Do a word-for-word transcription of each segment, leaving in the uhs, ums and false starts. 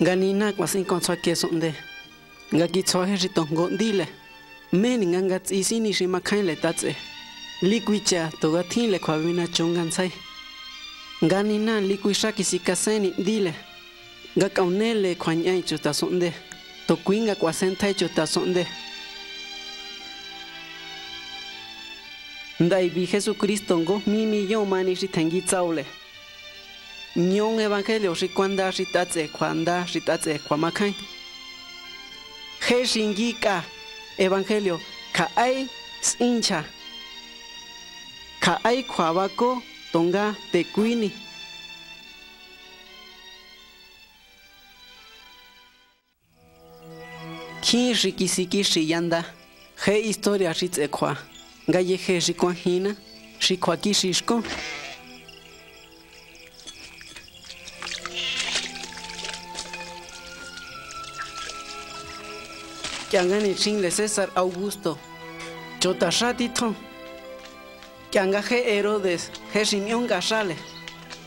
ganina cuasi con su quesonde, gaki soje ritongondile, meningangat y sin y shimacaile tatse, liquicha togatile coabina chungansai, ganina liquishaki si caseni dile, gacaunele cuañai chutasonde, toquinga cuasentai chutasonde. Daibi Jesucristo ngo mimi yo mani shitengi tsaule. Nyon evangelio shikwanda shitatse kwanda shitatse kwamakai. He shingika evangelio kaai sincha. Kaai kwabako tonga tekuini. Kin shikisiki shiyanda. He historia shitse kwa. Galleje Shikwajina, Shikwaki Shishko. Kiangani Shingle César Augusto, Chotashatitron. Kiangaje Herodes, Jeshimion Gashale,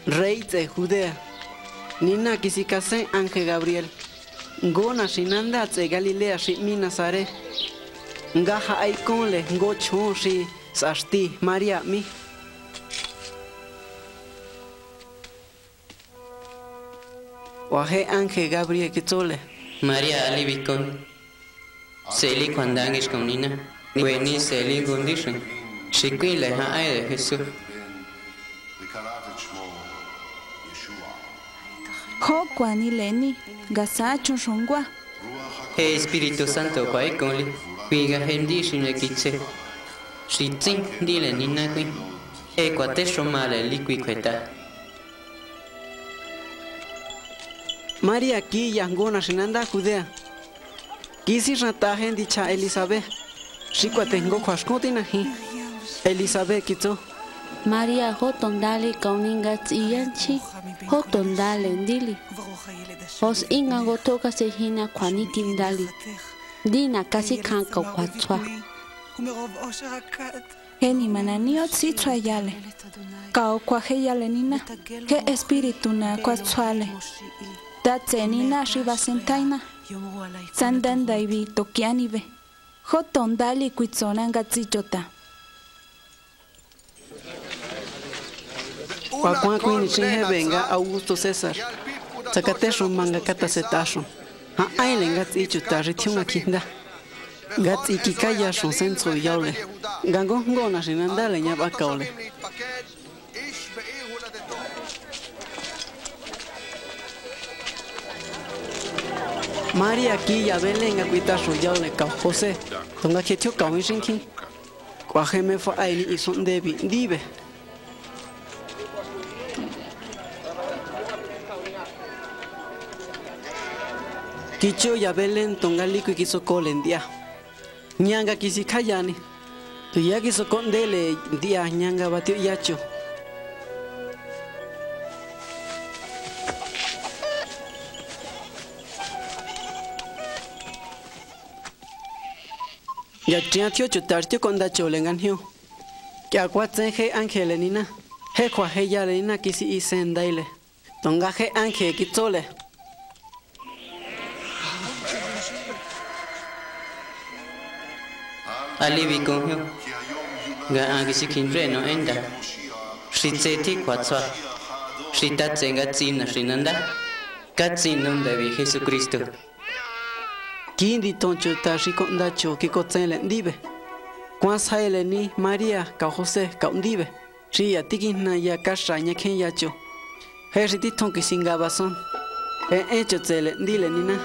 Rey de Judea. Nina Kisikase Ángel Gabriel, Gona Shinanda de Galilea Shitmi Nazaré. Gaja aikonle gochon si sasti María mi. Waje Ángel Gabriel Kitole. María alibicón. Seli cuando anguis con nina. Vení seli gondishin. Chiquile ha aire Jesús. Jo cuani leni. Gasachon shongua. Hey Espíritu Santo paikonle. Viga hendish in equiche. Shitzin dile ninaqui. Equatesho male liquiqueta. María aquí yangona shinanda judea. Kisi ratajen dicha Elizabeth. Shikuatengo kwashkotinaji. Elizabeth kito. María hotondali kauningats iyanchi. Hotondalen dili. Os ingagotoka sehina kwanitindali. Dina casi canca cuatro. Eni mananio si trayale. Cao cuajeyale nina. Que espíritu na cuatsuale. Datse nina shiva sentaina. Sandanda ibi tokianibe. Jotondali cuitsonanga tsichota. Cuacuacuini chinge venga Augusto César. Zacatesho manga catacetasho. Ailen gats y chutari tiuna kinda. Gats y kikaya son senso yaule. Gangongona shinanda leña bakaule. María aquí ya velen a cuita su yaule kao José. Tonga ketio kao mishinkin. Cuajeme fue aili y son debi. Dibe. Kicho ya belen tongaliku kisokolen dia. Nyanga kisikayani. Tu ya kisokondele dia nyanga batio yacho. Ya tiatio chutartio kondacho lenganhio. Kya kwatsenje angelenina. He kwajeya lenina kisi isendaile. Tongaje ange kitole. Alivico, Gaangisikindre no enda. Shitseti quatsua. Shitatse gatsina shinanda. Gatsinum de Jesucristo. Kindi toncho tashikondacho kikotsen dibe. Quansaile ni María, Cao José, Caundibe. Shia tikina ya kasha nyaken yacho. Heriditon kisingabason. E echo tsele dile nina.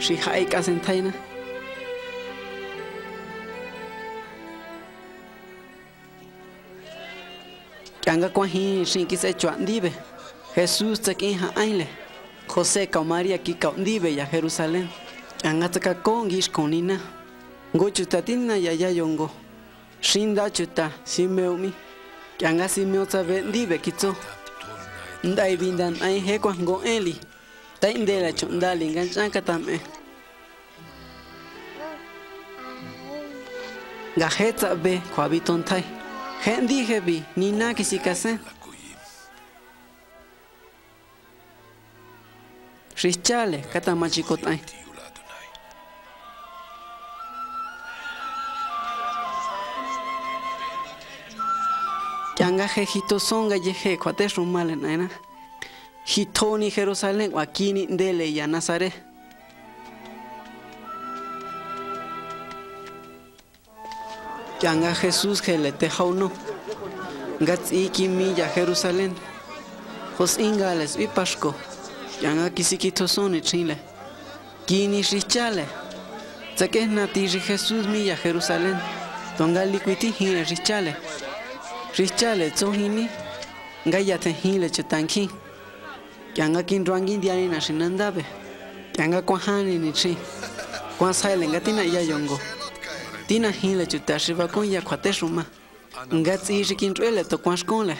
Shihaika sentaina. Kanga kwahin shinkis echuandive. Jesús tekinja aile. José kao María kikaundive ya Jerusalén. Kanga takakon gishkonina. Gochutatina ya yayongo. Shinda chuta simeumi. Kanga simeota vendive kitso. Ndai bindan aihe kwango eli. Taindela chundali nganchankatame. Gajetsa be kwabitontai. Hendi hebi, nina kisikase. Rischale, catamachicotay. Yanga jejito songa yeje, cuate rumale, nena. Hitoni Jerusalén, Joaquini, Dele y Nazaré. Yanga Jesús, gelete jauno. Gatziki milla Jerusalén. Jos ingales y pasco. Yanga kisikito soni chile. Kini richale. Saques nati Jesús milla Jerusalén. Tonga liquiti hine richale. Richale tsohini. Gayate hile chetanki. Yanga kinduangi diani nashinandabe. Yanga kwahani nichi. Kwansailen gatina yayongo. Tina hile chutashiba con yakwateshuma. Ngatsi shikintruele to kwashkonle.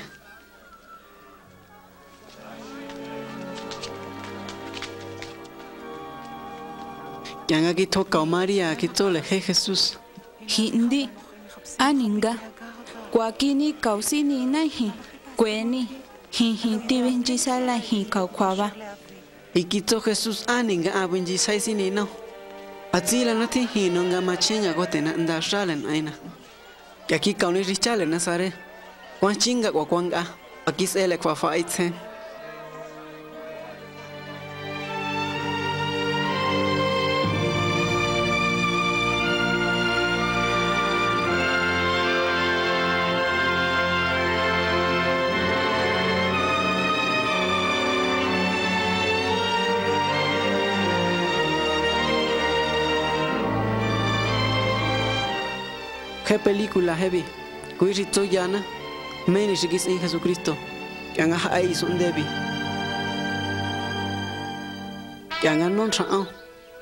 Yanga kitoka María kitole he Jesús. Hindi aninga. Kwakini kausini nahi. Kweni. Hijiti benjisala hikaukwaba. Ikito Jesús aninga abenjisaisini no. Atzila nati hinonga machenga gotena ndashalen aina. Aquí caune richale Nazaré, cuan chinga guacuanga, aquí se le cuafaitse. ¿Qué película heavy? Cuirito yana, menis en Jesucristo, que han hecho un debi. Que han anunciado,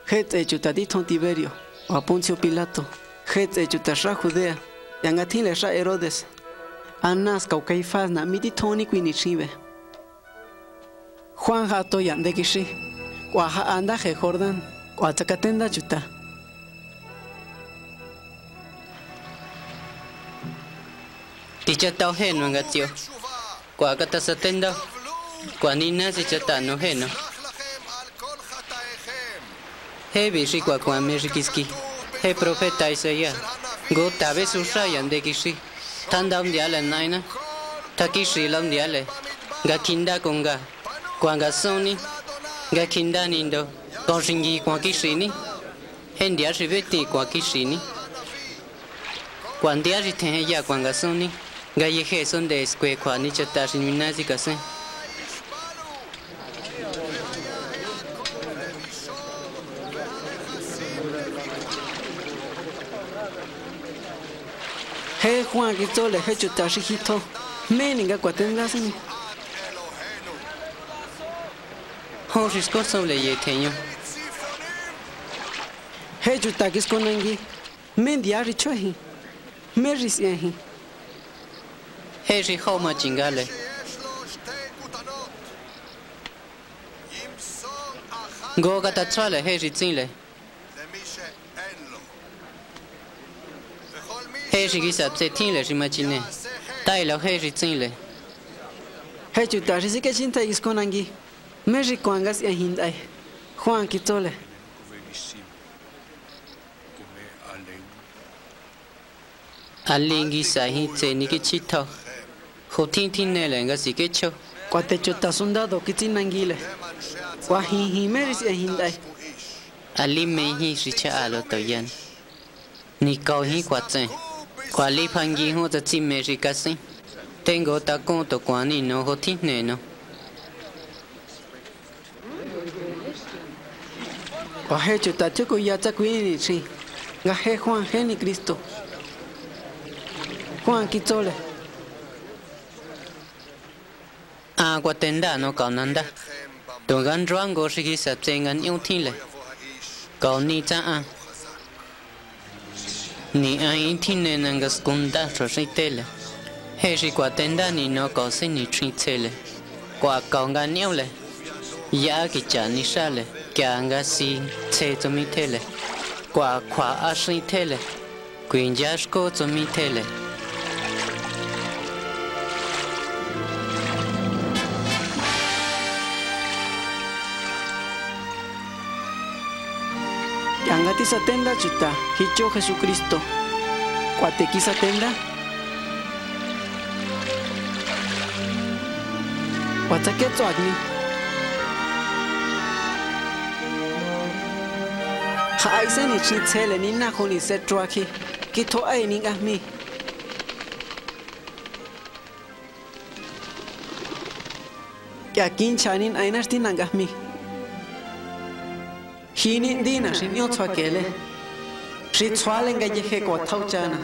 que te chutadito en Tiberio, o a Poncio Pilato, que te chutasra Judea, que han atinado a Herodes, Anás Caucaifás na mititoni quinichive. Juan Jato yandekishi, Guaja andaje Jordán, Guatacatenda chuta. Tichata ojeno, gatio. Cuacata satenda. Cuanina se chatano ojeno. Hebi ricuacuan merikiski. He profeta Isaías. Gota besurrayan de kishi. Tanda undiala naina. Takishi la undiale. Gakinda conga. Cuangasoni. Gakinda nindo. Conshingi cuakishini. Hendia ribeti cuakishini. Cuandia ritenja cuangasoni. Galleje son de escue cuando chata sin minásicas. He Juan quitó le he chata hijito. Meninga cuatengasen. Horisco sobre yeteño. He chata que es con engi. Mendia richoji. Merisienji. Heji Homa chingale. Goga tachale, Heji chile. Heji gisap se tinle, jimachine. Tailo, Heji chile. Heji tashi que chinta isconangi. Meji kuangas y hindai. Juan Kitole. Alingi sahitse nikichito. Jotín tinela en gasiquecho. Cuatecho tasundado, quitinanguile. Guajimeris e hindai. Alimeji richa alotoyan. Nicoji cuatse. Cualipangi jota chimericasi. Tengo taconto cuanino jotín neno. Guajecho tachuco yatacuinichi. Gaje Juan Geni Cristo. Juan Kitole. Agua tenda no cananda. Togan rango si se abstengan inutile. Caunita ni a intine nangascunda rositele. Heji cuatenda ni no cause ni tritele. Cuaconga niule. Ya quicha ni sale. Kianga si se tomitele. Cuacua asritele. Quinjasco tomitele. Yangati satenda chita, hicho Jesucristo. Cuatequi satenda. Cuataqueto agni. Haisen y chitele ni najoni setruaki. Quito aining a mí. Yakin chanin ainas dinangas mí. Hinin dinas y niotuakele. Ritualen galleje cuatauchana.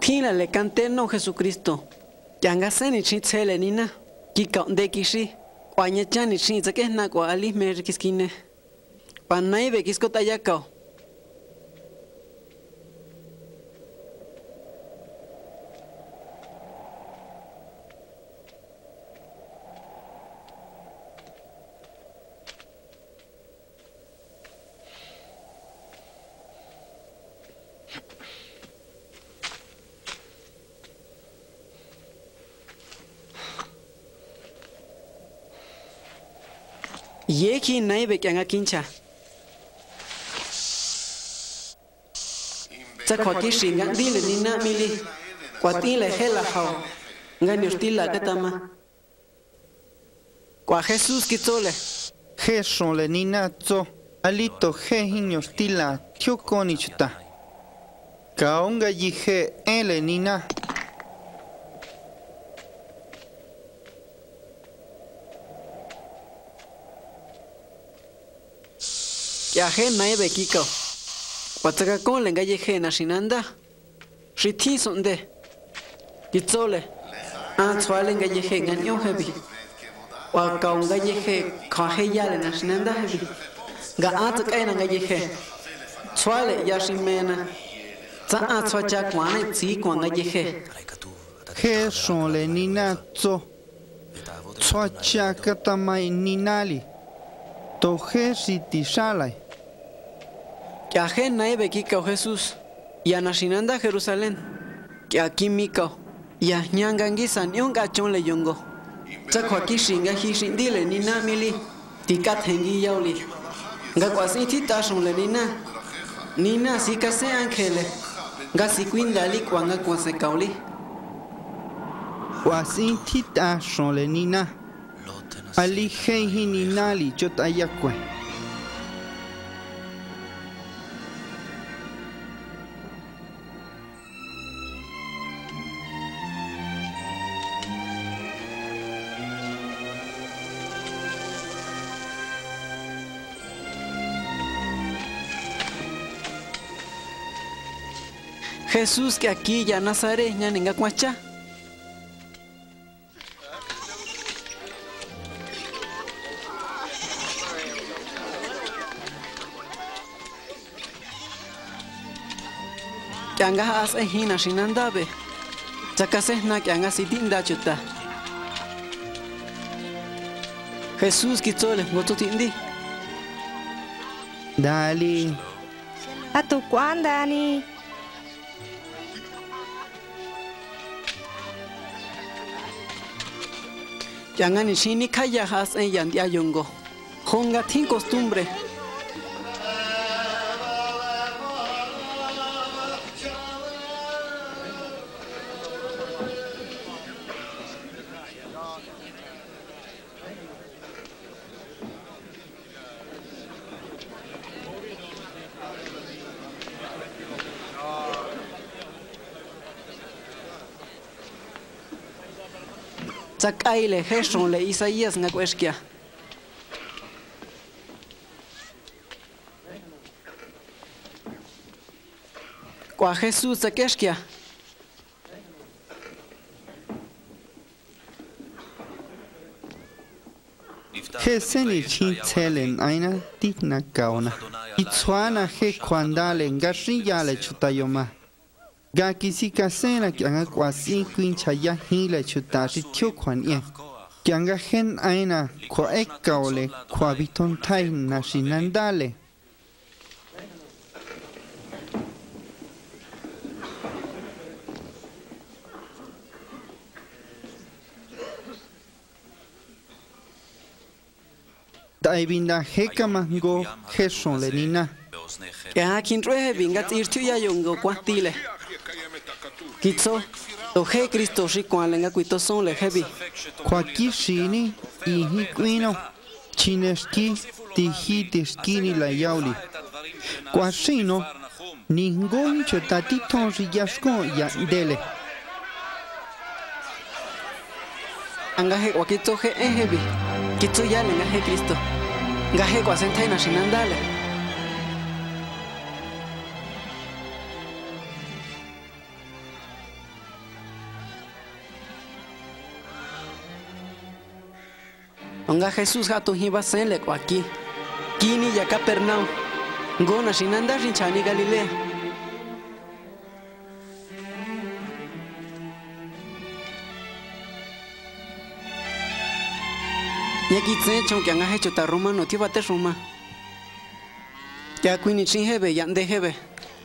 Tina le canteno Jesucristo. Yangasen y chitzele nina. Kika undekishi. Guanyachani chitzakesna guali merkiskine. Panaibe kiskotayakao. Yeki naive que anga quincha. Sacoaqui shinga dile nina mili. Cuatile hela hao. Ganiostila tetama. Cua Jesús quitole. Jesús le nina zo. Alito je iniostila tioconichta. Caonga yije ele nina. Yaje naebe kiko. Guatacacón le engayeje nashinanda. Ritin sonde. Yitzole. Anzua le engayeje ganyo hebi. Guacaón engayeje kaje yale nashinanda hebi. Gaata kaena engayeje. Tsuale yashimena. Tsa anzua chakwane tziko engayeje. Jeson le ninatzo. Tsua chakatamai ninali. Toje si tishalai. Que aje naebe kikao Jesús, y anashinanda Jerusalén, que aquí mikao, y añanganguisan y un gachón le yongo. Chacoaqui shinga hishindile ni namili, tikat hengi yauli. Gacuasiti tashon le nina, nina si case ángele, gasiquindali cuanga cuasecauli. Guasiti tashon le nina, ali hei ninali chotayakwe. Jesús que aquí ya Nazaret ya ninga cuacha. Yanga as ejina shinandabe. Chakasesna que anga sitinda chuta. Jesús quitole gotutindi. Dali. A tu cuán Dani. Yangan y Shini Kayajas en Yandiayongo. Honga tin costumbre. Sacaile, Gerson, le Isaías Nacuesquia. Cua Jesús Saquesquia. Jesenichin Telen, Aina, Tigna Kaona. Itzuana, Jequandalen, Gashiyale Chutayoma. Gakisika sena que anga cuasi quinchaya hila chutari tiokwanie. Que anga gen aina cuaecaole cuabiton tain nashinandale. Taibina hekama go Gerson Lenina. Ya quien rueje venga irtu ya yongo cuatile. Quizó, toje Cristo rico alenga cuito son lejebi. Cuaqui shini y hikuino. Chineski tijitiskini la yauli. Cuasino, ningún chetatito riyasco ya dele. Angaje cuaquito je ejebi. Quizó ya lengaje Cristo. Gaje cuasenta y nasinandale. Onga Jesús gato hiba senle aquí. Kini ya Capernaum. Gona shinanda rinchani Galilea. Ya kitsen chon que han hecho ta Roma no tiba te Roma. Ya kuini chin hebe ya nde hebe.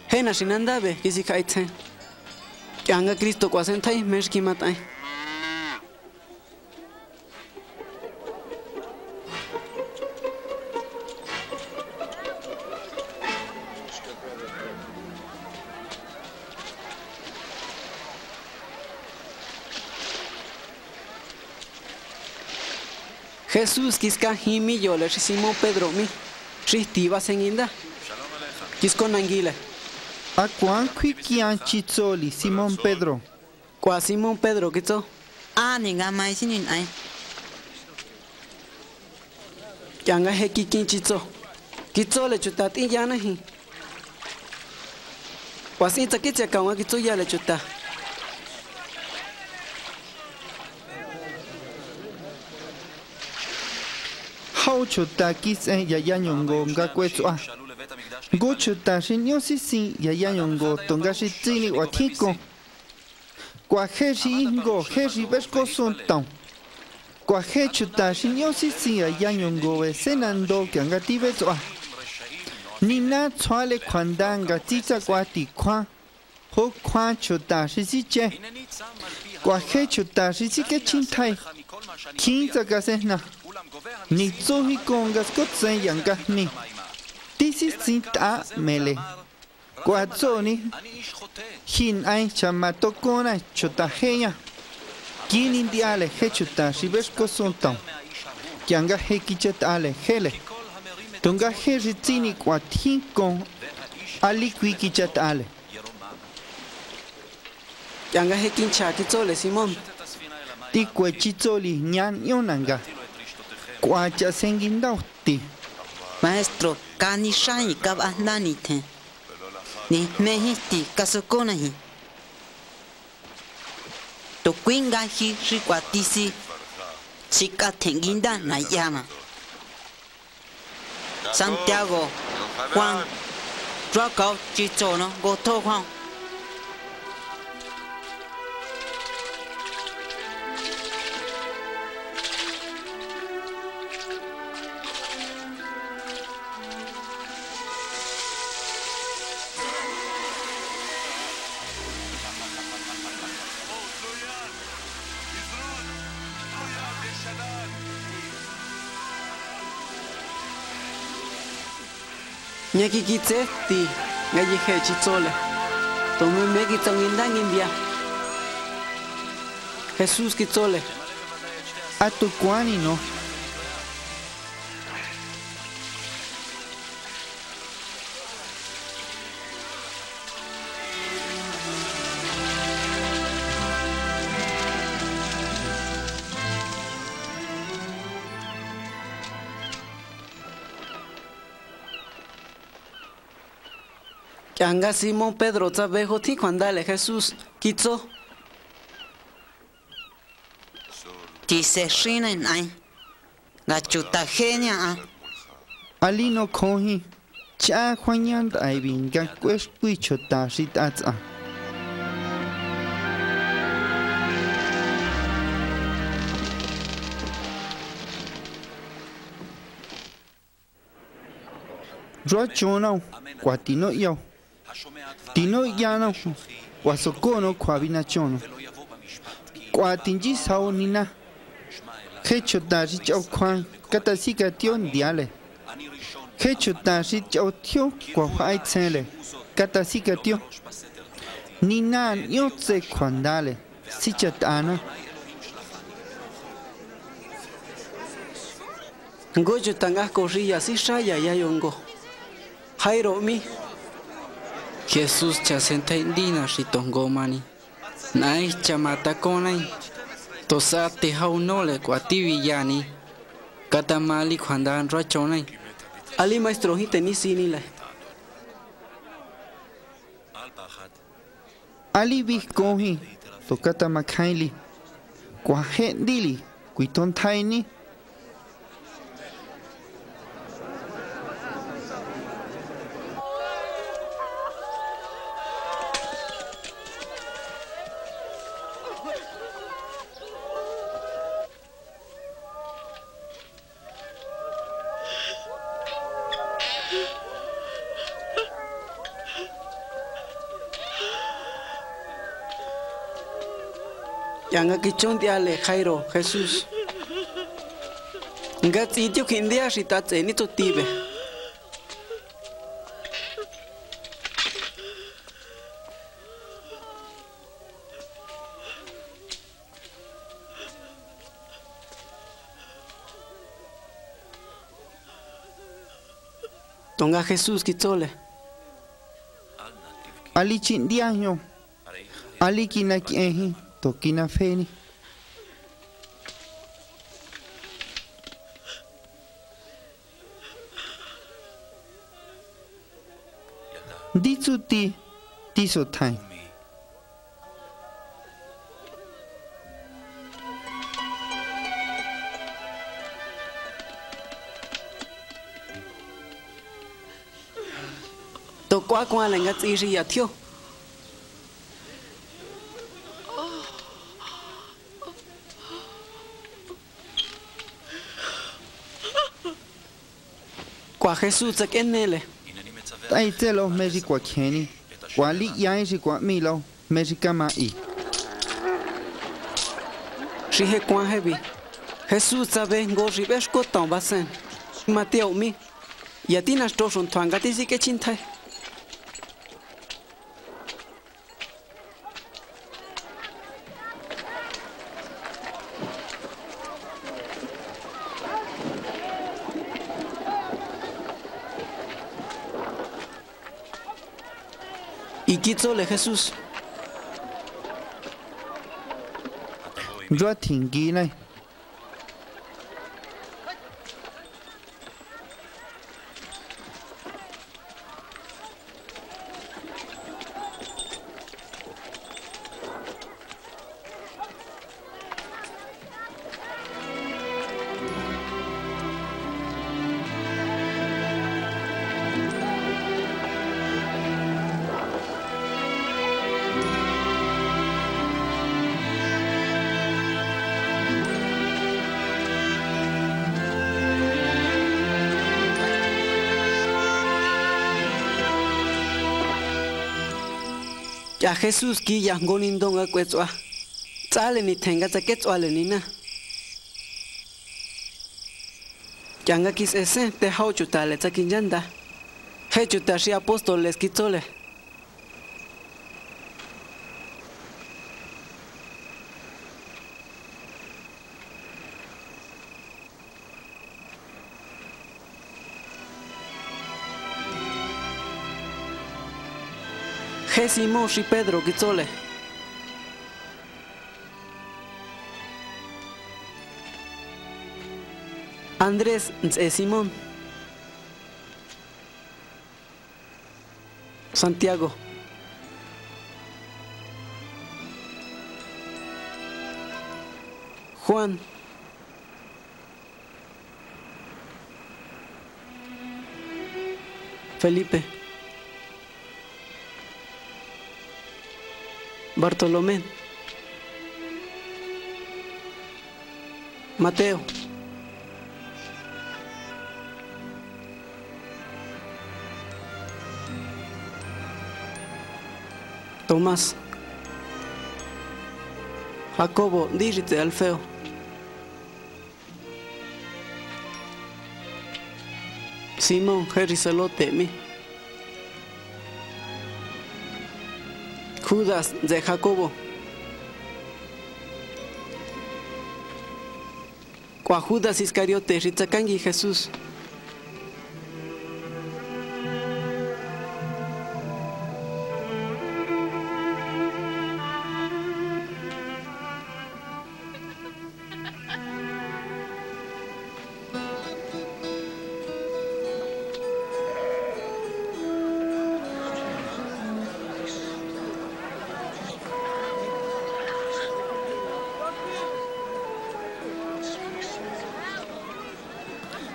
Hena shinanda be kisi kaitsen. Que anga Cristo kuasentai meshki matai. Jesús quisca jimi yo le Simón Pedro mi, ristiva senginda, quisco nanguila. A cuán quiquian chitzoli Simón Pedro. Cuá Simón Pedro quito. Ah, ninga mai sinin ay. Yanga hequiquin chitzo, quito le chutat y ya nahi. Cuá sinta que te acaba quito ya le chuta. Ocho taquis en Yayanyongo, Gacuetua. Gocho tashin, yo sí, sí, Yayanyongo, Tongashitini, Guatico. Cuajeshi, Ingo, Heshi, Vesco Suntan. Cuajecho tashin, yo sí, sí, Yayanyongo, Senando, Gangativetua. Nina, Tuale, Quandan, Gatita, Guaticua. Ho, Quancho tashi, sí, che. Cuajecho tashi, sí, que chintai. Quinta casena. Ni tsuhi congas kotsen yankasni. Tisi cinta mele. Kuatsoni. Hin ay chamatokona chotajeña. Kin indiale hechuta shibeshko suntan. Kianga hekichet ale hele. Tunga hechitini kuathinkon alikwikichet ale. Kianga hekinchakitsole Simón. Tikuechitsoli ñan yonanga. Cuacha senguindauti. Maestro, kanishani kabahlanite. Ni mehisti kasukonahi. Tokuingahi rikwatisi. Chikatenginda nayama. Santiago, Juan, Rakao, Chichono, Goto Juan. Ñaki kitseti, galleje chitzola. Tomé meki tangindan india. Jesús kitzole. A tu cuánino. Yanga Simón Pedro Tabejo ti cuandale Jesús quitó. Dice Shina en ay. La chuta genia. Alino coji. Cha Juanian ay vinga cuescuicho tashit atza. Rochonau, cuatino yo. Tino yano, guasocono, cuabinachono. Cuatingis saonina. Hecho darich au kwan, katasiga tion diale. Hecho darich au tio kwahai tsele, katasiga tio. Ninan yotse kwandale, sichat ana. Goyo tangas corrilla si shaya yayongo. Jairo mi. Jesús chasenta indina shitongomani. Nai chamata konai. Tosate jaunole cuativillani. Catamali cuandan rachonai. Ali maestro hiteni sinila. Ali biscoji. Tocata macaili. Cuajet dili. Cuiton taini. Yanga kichon diale Jairo Jesús. Gats itio kindia shitatse ni totibe. Tonga Jesús kitole. Ali chindiaño. Ali kinaki ehi. Toquina Feni. Ditsuti Tisotai. Tocó con la lenga y ya tío. A Jesús se quenele. Ahí te los médicos aquí. Cuali ya es igual milo, médica maí. Rige cuan hebi. Jesús sabe gorri bescotan basen. Mateo mi. Y a ti nas dos un tuangati si que chintai. Y quítsole Jesús. Yo atinguina. Ya Jesús ki yangonindonga kwetswa. Tsale ni tenga tsaketswa lenina. Yanga kis ese te hauchu tale tsakinyanda. Hechu tashi apóstoles kitsole. Jesús y Pedro Quizole. Andrés y Simón. Santiago. Juan. Felipe. Bartolomé, Mateo, Tomás, Jacobo, dígite Alfeo, Simón Jerizelo temi. Judas de Jacobo. Cua Judas Iscariote Ritzakangi Jesús.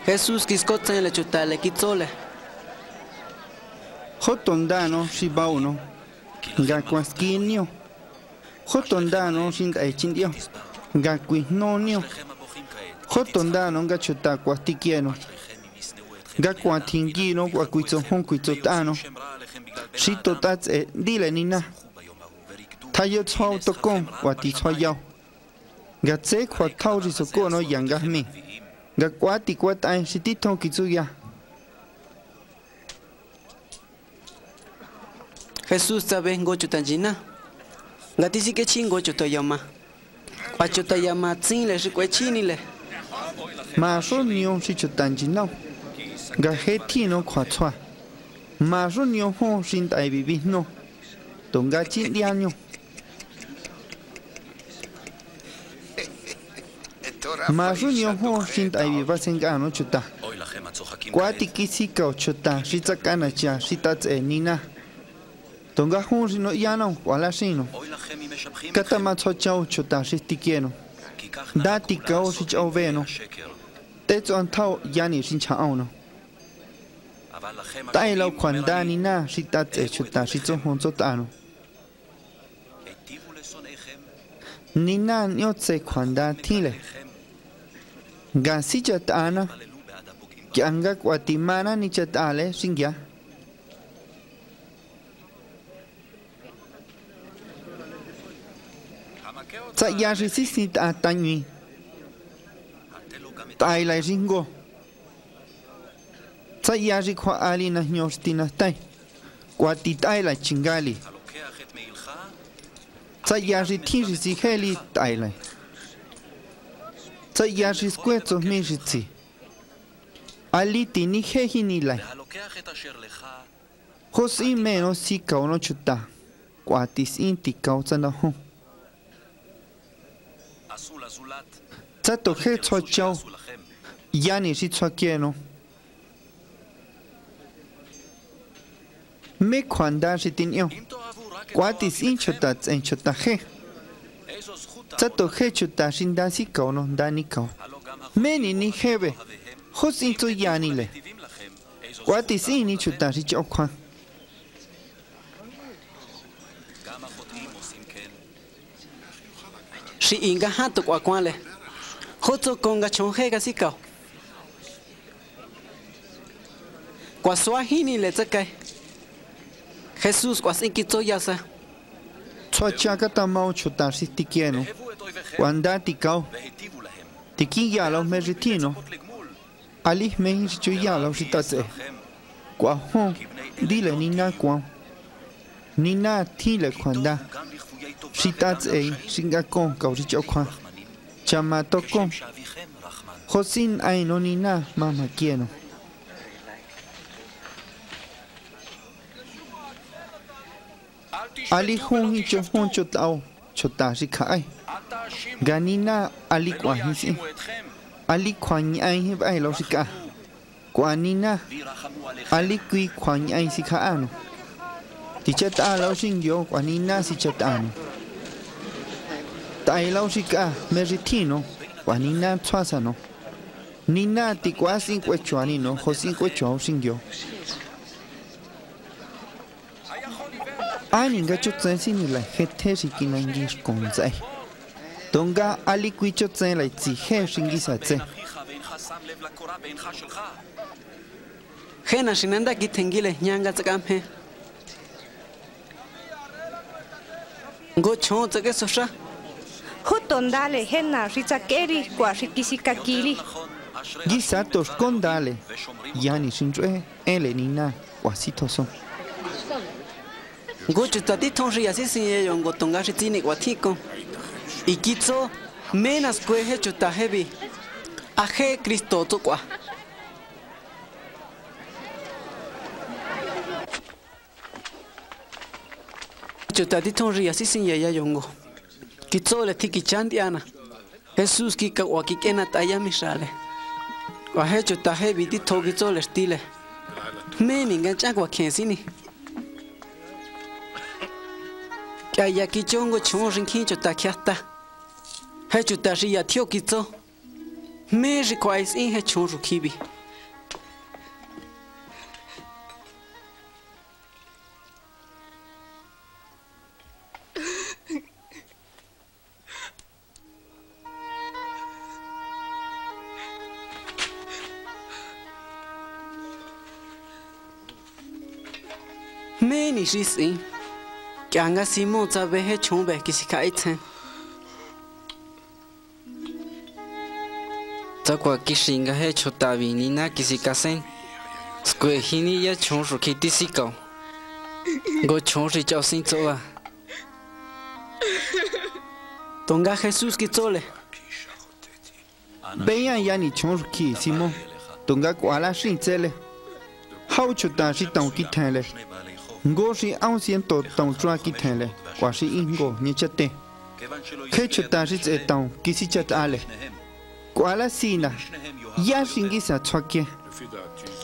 Jesús quiscotza en la chutale quitzole. Jotondano shibauno, gacuasquinio. Jotondano shindachindio, gacuisnonio. Jotondano gachutacuastiquieno, gacuatinguino, guacuizojoncuizotano. Shitotats e dilenina. Tayotzhau tocón, guatizhoyao. Gatsec huatauzizocono yangasmi. Gacuati cuatain sitito kitsuya. Jesús sabe gocho tanjina. Gatisi que chingo chotoyama. Pachotoyama tsin le ricuechinile. Masonion sichotanjina. Gajetino cuatua. Masonion hon sin taibibino. Tongachi diaño. Masunio ho sint aivivasengano chuta. Cuati kisika chuta, shitsakana chia, shitats enina. Tonga hun sino yano, walasino. Katamatso chao chuta, shistikieno. Dati kao shichao veno. Tetsu antao yani shinchaono. Tailao kwandani na, shitats e chuta, shitso honzotano. Nina nyotse kwanda tile. Gansi chatana, yanga guatimana ni chatale sin ya. Sayari sisit atañi. Taila jingo. Sayari kwa ali na nyostina tai. Guatitaila chingali. Sayari tiri si heli taila. Sayashis cuetos mishitsi. Aliti ni jejinilai. Josi menos si kauno chuta. Cuatis inti kauzanahu. Sato jetso chau. Yani shitso akieno. Me cuanda shitinio. Cuatis inchotats enchotaje. Sato hechuta shindasi kauno danikao. Meni ni hebe. Josin tsuyanile. Cuatis ini chuta shichokwa. Si inga hato kwakwale. Jotso konga chonjega sikao. Kwasuahinile tsakai. Jesús kwasinki tsuyasa. Sochaca tamao chutar si tiquieno, cuando ticao, tiquillalo meritino, alis me inchuyalo chitase, cuajón, dile nina cuan, nina tile cuanda, chitase, singacón, cauchichocuan, chamatocón, Josin aino nina, mamaquieno. Ali hun y chofun chotao, chotashi kai. Ganina ali kwahisi. Ali kwani ahi bailosika. Kwanina ali kui kwani ahi sikaano. Tichat alao singyo kwanina sichatano. Tailao sika meritino, kwanina tsasano. Nina tikwasin kwechuanino, josin kwechuao singyo. Aninga chotsen sinila jete shikinangis konzai. Tonga alikui chotsen la itzije shingisatse. Jena shinanda kitengile nyanga tsakamhe. Gochon tsakesosha. Jotondale jena ritsakeri kwa shikisikakili. Gisatos Kondale, Yani Sunjue, Elenina, Wasitoso. Gocho Tatito Riasisi, Yongotongasitini, Guatico. Y Kitso, menas cueje chutajebi. Aje Cristo Tocua. Chutatito Riasisi, Yayayongo. Kitso le tiki chantiana. Jesús kika wakikena taya misale. Wahecho tahebi di togito le stile. Me minganchak wakensini. Kayakichongo chonrin kincho takiata. Hecho taria tio kitso. Me requais in hechonru kibi. Meni risi, que anga Simón sabe hechumbe que se caite. Takwa kishinga hecho tavinina que se casen. Squejini ya chonro que tisico. Go chonri chao sin toa. Tonga Jesús que tole. Vean ya ni chonro que Simón. Tonga kuala sin tele. Haucho tan si tan quitale. Goshi aun siento tan truaquitele, cuasi ingo, nichate. Hechotasis etan, kisichat ale. Kuala sina, ya shingisa chuaque.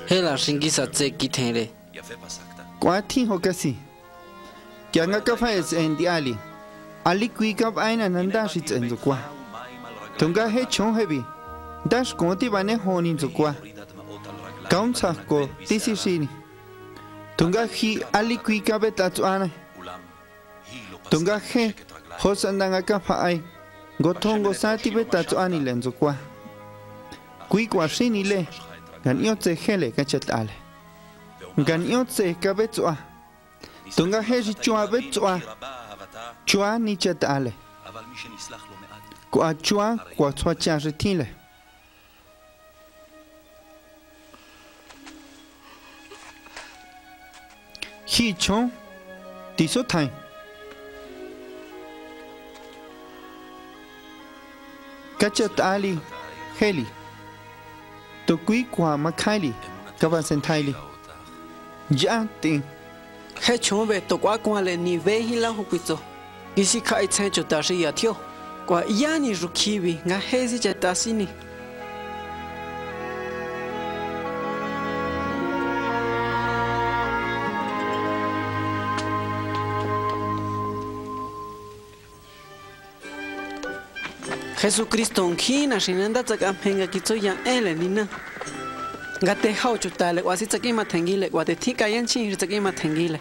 Hela shingisa tsekitele. Kuati hokasi. Kianga kafes en diali. Ali kuikab aina nandashits en zukwa. Tunga hechon hebi. Dash konti vane honin zukwa. Kaunzako, tisishini. Tunga hi alikui kabetatsuane. Tunga he hosandangakafaai. Gotongo sati betatsuani lenzukwa. Kuikwashini le. Ganiotse hele kachetale. Ganiotse kabetsua. Tunga heji chua betsua. Chua nichetale. Kwa chua kwa tsua charitile. Hichon, tisotain. Kachat ali, heli. Tokui kwa makaili, kabasentaili. Yanti. Hechon be tokwa kwa le nivehi la hukito. Isika itsencho tashi yatio. Kwa yani rukibi, nga hezi chatasini. Jesucristo unjina, shinanda tzakamhenga kitsoya elenina. Gate hauchutale, guasitzakima tengile, guatetica yanchi, ritzakima tengile.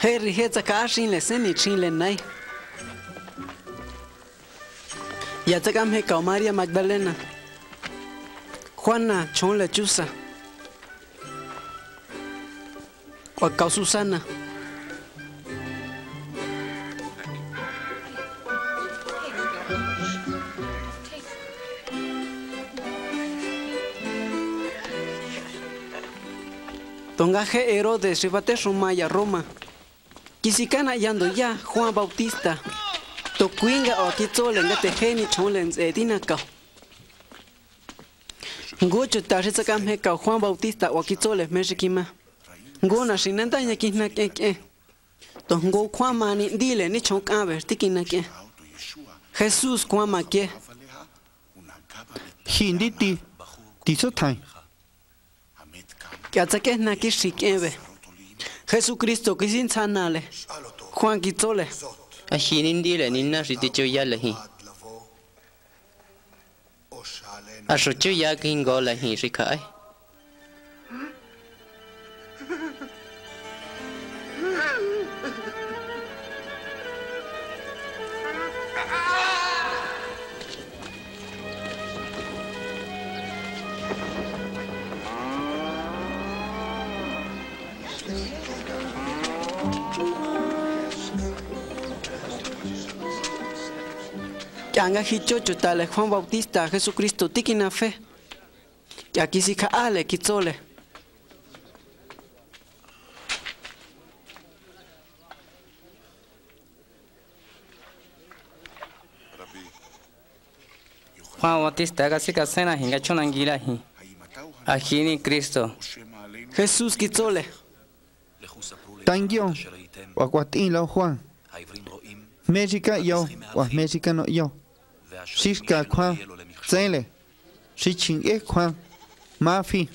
Herri hetzakashin le seni chin le nai. Yatzakamheka María Magdalena. Juana chon lechusa. Guacau Susana. Tongaje Herodes, Ribate Rumaya, Roma. Kisicana yando ya, Juan Bautista. Tocuinga o Kitzolen, Gatejeni, Cholens, Edinaka. Gocho Tarizakameca, Juan Bautista, o Kitzoles, Mexikima. Gona Shinanda Yakinake. Tongo Kwamani, Dile, Nichonkaber, Tikinake. Jesús Kwamake. Hinditi, Tizotai. Yatzaque nakishik ebe. Jesucristo kisin sanale. Juan Kitzole. Ajinindile nina riticho yalehi. Ashocho yakin golahi rikai. Anga hicho chutale Juan Bautista Jesucristo tikina fe Aquí sí caale, quitzole. Juan Bautista, haga si casena, hinga chonanguila, hin. Ají ni Cristo. Jesús quitzole. Tanguión, Wakuatín lao Juan. México yo, Wak México no yo. Shishka Juan, Zele. Shichingue Juan. Mafi.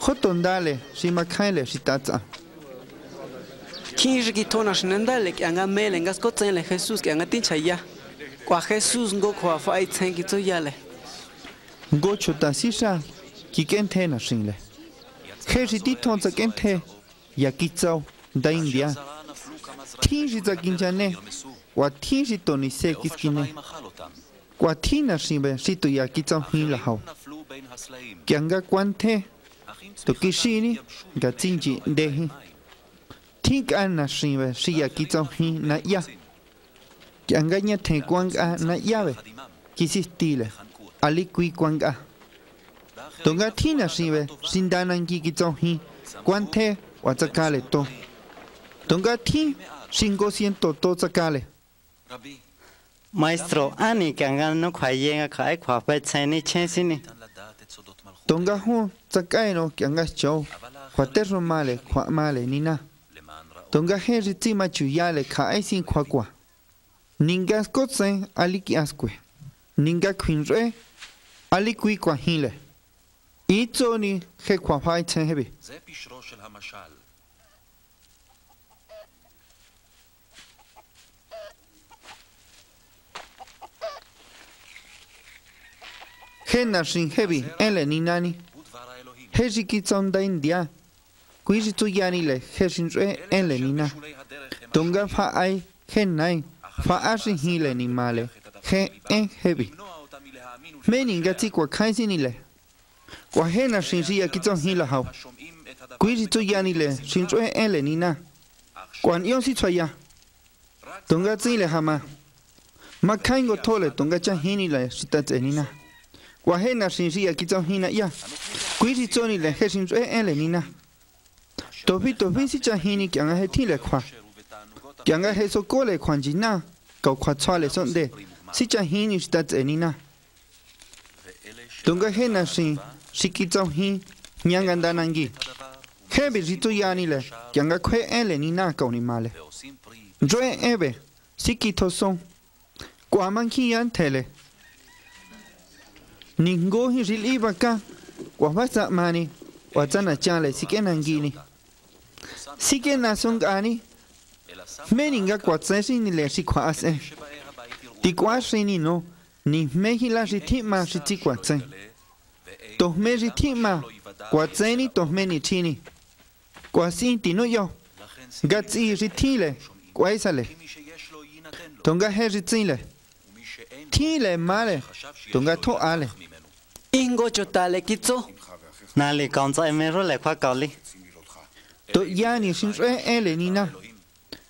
Jotondale, si macaile, si taza. Quince guitonas nendale que hagan melen, gascotenle Jesús que hagan tincha ya. Cua Jesús no coa fight sanguito yale. Gocho tasisa, kikentena single. Jesuititons a gente, yakitao, da India. Quince a quinjane, guatinji tonise kiskine. Guatina simbe, sito yakitao hilahao. Kianga cuante, toquishini, gatsinji deji. Think anna shimbe, si yakitao hin na ya. Kianga ñate cuanga na llave, kisistile, aliqui cuanga. Tongatina shimbe, sindanan kikitao hin, cuante, guatsacale to. Tongatin, cinco ciento to sacale. Maestro, ani kianga no cuayenga cae cuapetseni chensini. Tongahu, sacaeno, que angas show, cuaterro male, cua male, nina. Tongaje ritima chuyale, cae sin cuacua. Ningas cotsen, aliquiasque. Ninga quinre, aliquiquahile. Itzoni, jequafaiten heavy. Henashin heavy, eleni nani. Heshikitson da India. Quisituyanile, Heshin re, elenina. Tonga faai, henai, faashin hileni male, he en heavy. Meningatikwa kaisinile. Quahena shinsia kitson hilahau. Quisituyanile, shinre, elenina. Quan yositoya. Tonga zile hama. Makaingo tole, tonga chahinile, sitatenina. Guajena sin si aquí hina ya. Cuisitoni le jesin re elenina. Topito vinci chahini que angajetile qua. Que angajesocole cuanjina. Caucuazuales son de. Si chahini stat enina. Tongajena sin si kitsohin ñangandanangi. Hebi rituyanile que angaque elenina caunimale. Joe ebe si kitoson. Guamanquian tele. Ningo hiriba acá, guapasa mani, guatana chale, si que nanguini. Si que nason gani, meninga cuatsesin y le si cuase. Ticuasini no, ni mejila ritima riticuatsen. Tosme ritima, cuatseni tosmeni chini. Cuasinti no yo, gatsi ritile, cuaisale. Tonga heritile. Tile male, tonga to ale. Ingo chotale kitso. Nale kanza emero le kwa kali. To yani sinre elenina.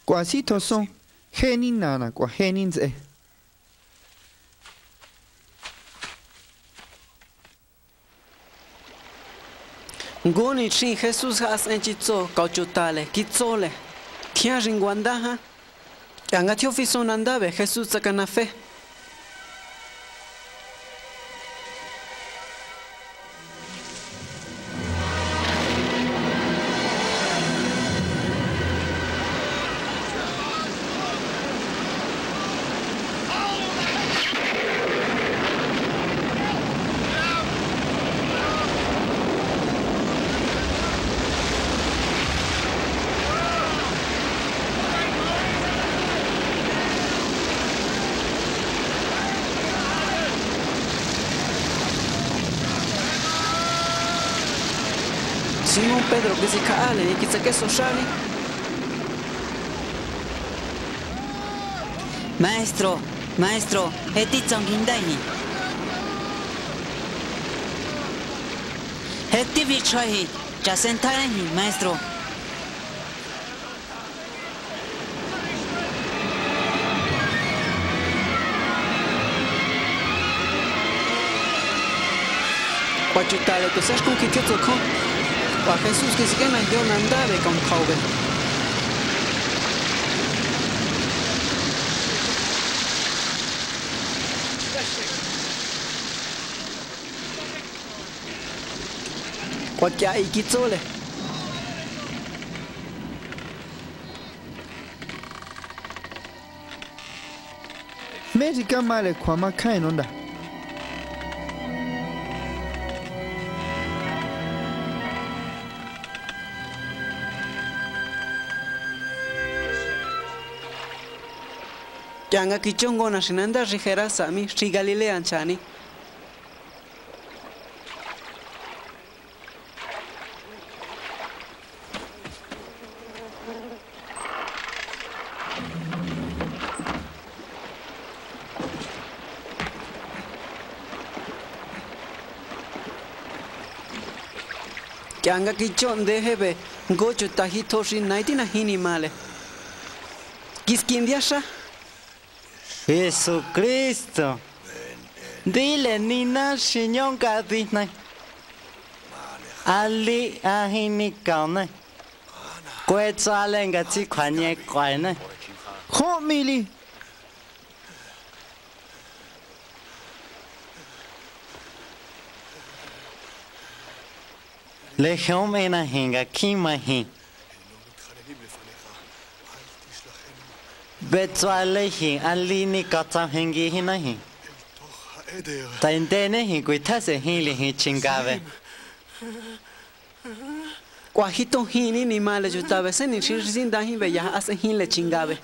Kwasito son geninana kwa geninze. Ngoni chin Jesus has enchitso kauchotale kitsole. Tia ringwandaha. Anga tio fison andabe Jesus sakana fe. Pedro, que se caale, y quizá que sochale. Maestro, maestro, etitzon guindaini. Etibichohi, ya sentareni, maestro. Pachitale to sashkun ki tiotoko. Pa Jesús que sigan a Dios andave con joven. Cualquier iquitzole. México male cuama caen onda. Yanga kichongo na shinanda rijera sami, shi Galilean chani. Yanga kichon dejebe, gocho tajito sin naitina hinimale. Kiskindiasha. Jesucristo. Dile nina shiñon kadisna. Ali ahinikane. Kuetsalenga tsikhanye kwaine. Homili. Lejón en la jinga, kimají. Beto alejí, alini katam hengi hinají. Taintene hinguitase hili hinchingabe. Cuajito hini ni male yutabe, se ni shirzinda hinbeya, hace hinle chingabe.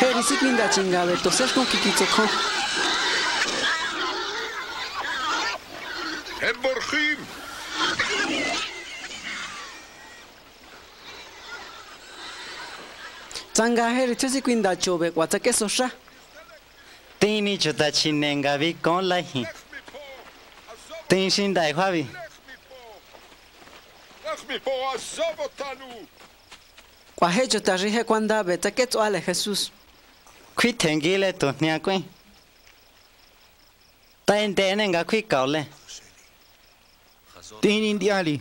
Herisik linda chingabe, tosas con kikitsoko. El borjim. Tanga herisik linda chobe, guataque sosha. Tini chotachinengabi con la hi. Tinshin dai Javi. Cuajecho tarrije cuando ve, taqueto ale Jesús. Qui tengile tu ni aquí. Tain tenenga qui caule. Tin indiali.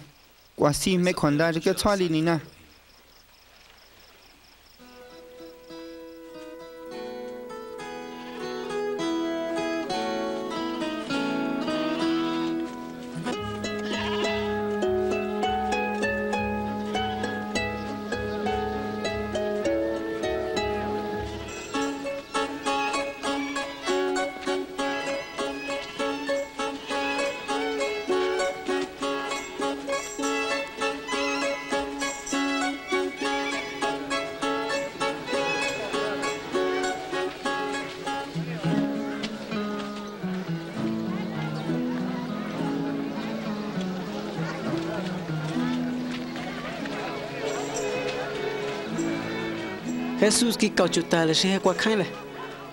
Quasi me cuando que tali nina. Jesús que cauchutale, se cuacale.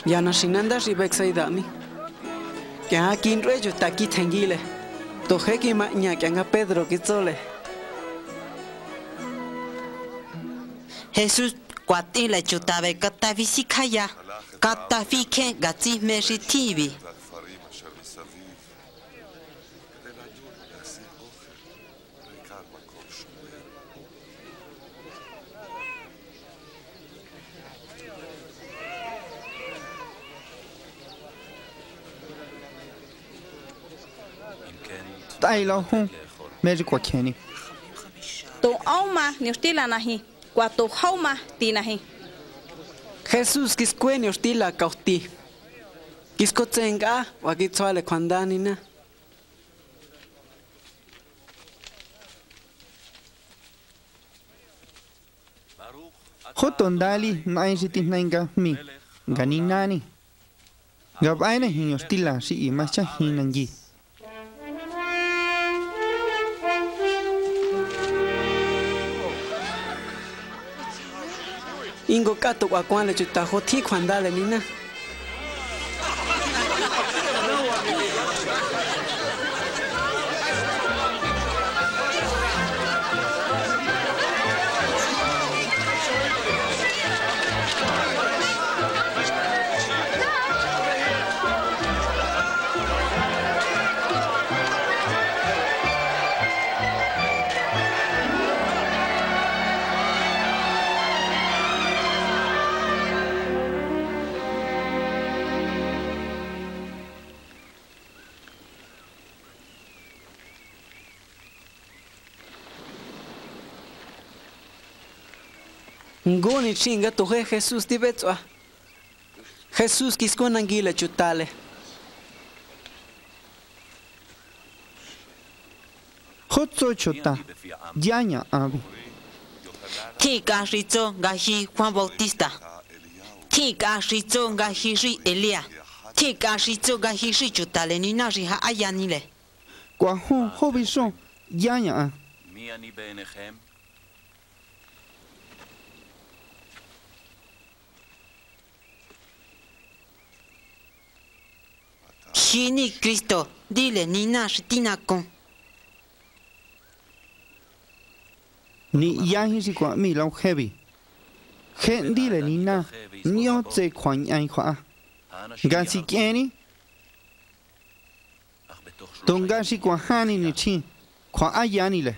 Ya no sin andar y vexaidami. Que aquí en rey está aquí tengile. Toje que maña que anga Pedro que sole. Jesús cuatile chutabe, catavicicaya, catafique, gatis meritibi. Tailohu, México Kenny. Tu alma ni ostila nahi, cuatro alma tinahi. Jesús quisque ni ostila cauti. Quisco tenga, o aquí suele cuando nina. Jotondali, nainsitis nainga mi, ganinani. Gabaina ni ostila, si y macha hinangi. Ingo kato kwa kwa lechuta hoti kwa ndale nina. Nguni chinga toje Jesús tibetsoa. Jesús kiskon anguila chutale. Hotso chuta, diaña abu. Tika rizo gaji Juan Bautista. Tika rizo gaji Elia. Tika rizo gaji chutale ni naji ha ayanile. Guajon hobison, diaña. Miani benehem. Shini Cristo, dile Nina Stinacon. Ni Yahis y Juan Milau Heavy. Gen dile Nina, ni Otse Juan Yanjua. Gansi Kenny. Tongashi Juan Hani Nichin, Juan Ayanile.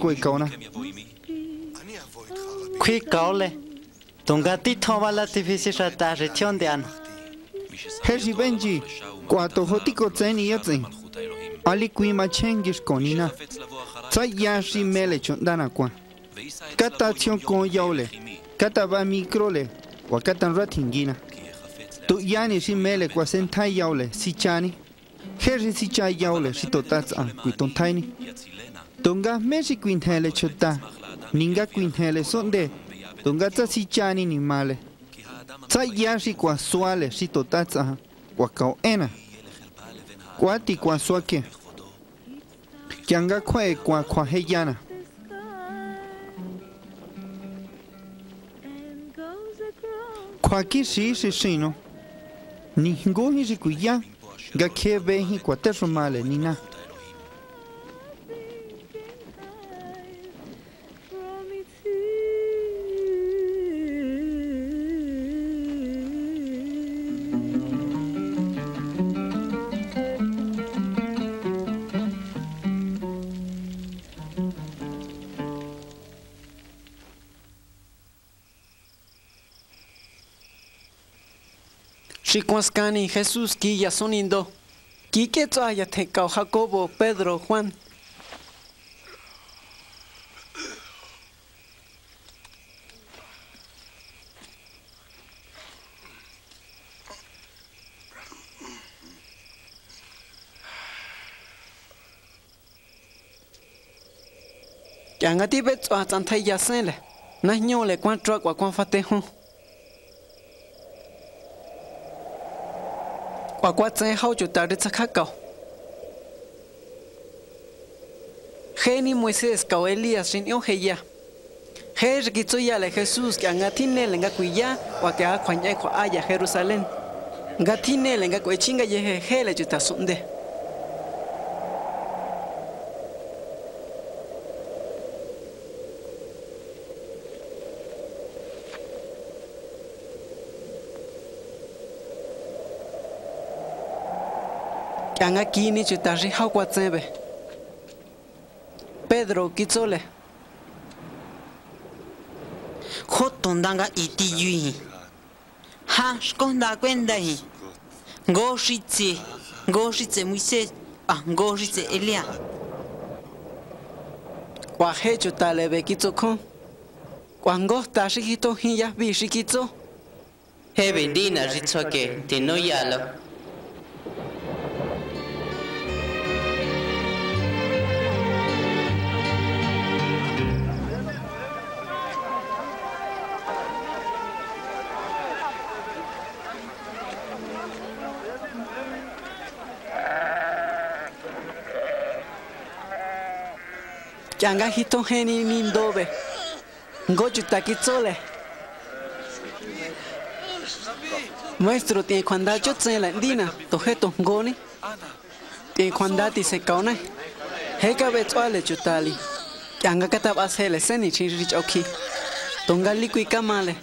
Cuicaona. Cuicaole. Tongati toma la difícil retardación de ano. Hersi Benji, cuatro jotico ten y ten. Ali cuima chengis conina. Tsayashi melechon danaqua. Catación con yaule. Cataba microle. Wakatan ratingina. Tu yani si mele cuasentai yaule. Sichani. Hersi sichai yaule. Si totats an cuitontaini. Tonga Messi Quintele chota, ninga Quintele sonde, tonga tasichani ni male. Tsayashi kwasuale si totatsa, kwakao ena. Kwati kwasuake. Kyanga kwae kwa kwaheyana. Kwaki si si sino. Ninguhi si kuya, gakebehi kwateso male nina. Chicuascani, Jesús, Quilla, Sonindo, Quique, Tecao, Jacobo, Pedro, Juan. Yangatibet, Santayacele, Nañole, Juan Trocua, Juan Fatejo. Cuacuatsen haucho tarde sacacao. Geni Moisés cao Elías sin ojeya. Jes guitsoyale Jesús que angatine lenga cuya o que a cuañeco haya Jerusalén. Gatine lenga cuechinga yeje hele yutasunde. Aquí ni chutashi hauatsebe. Pedro Kitsole. Jotondanga itiyui. Hashkonda kwendahi. Goshitse. Goshitse Moisés. Ah, Goshitse Elia. Kwahe chutalebe kitsokon. Kwangosta shikito hiya bishikitso. Hebendina ritsoke tenoyalo. Yangajito geni nindobe. Gochu taquizole. Nuestro tiene cuando yo te la andina, tojeto goni, tiene cuando te se caona, heca betuale chutali, que anga catab asele seni chinrich oki, tonga liqui camale.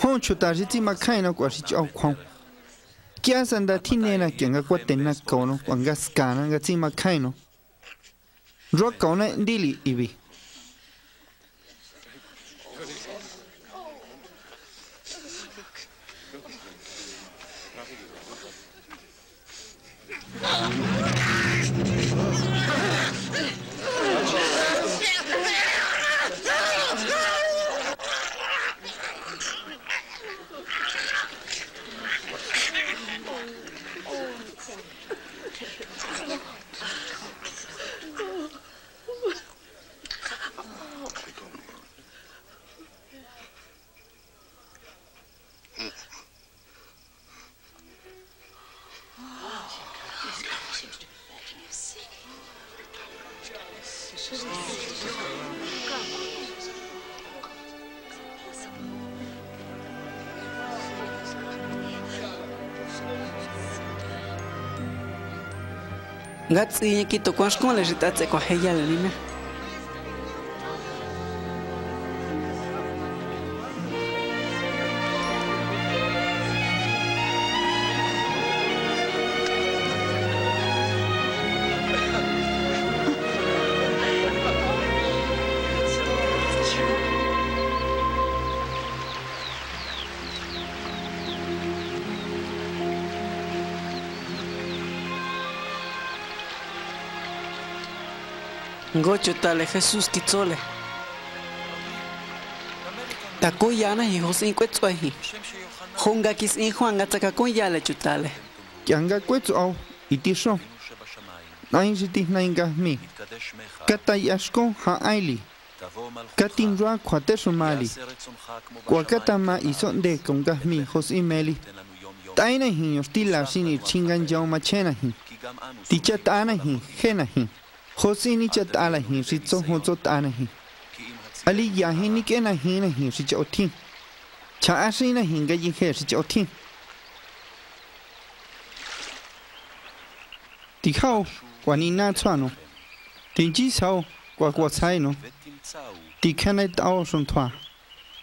Hon chutariti macaina cuarich au con. ¿Qué hacen de ti nena que anga cuatena caono, anga scana, anga ti macaino? Rocaona dili ibi. Gats y quito cuas con la rita se coge ya la línea. Gocho tale Jesús Tizole. Takoyana y José Cuetsuaji. Honga Kis y Juan Gatsakakoya le chutale. Kianga Cuetsuau y Tisho. Nainjitis Naingasmi. Katayashko Haili. Katin Rua Cuatesumali. Cuacatama y son de Congasmi José Meli. Taina y Ostila sin y chingan Yauma Chenaji. Tichat Anaji, Genaji. José ni chatalahin, Ritzo Hozotanahin. Ali yahin ni kenahinahin, Richotin. Chaasinahin, Gayihe, Richotin. Tijao, Juaninatsuano. Tinjisao, Guaguasaino. Ticanet Aosuntua.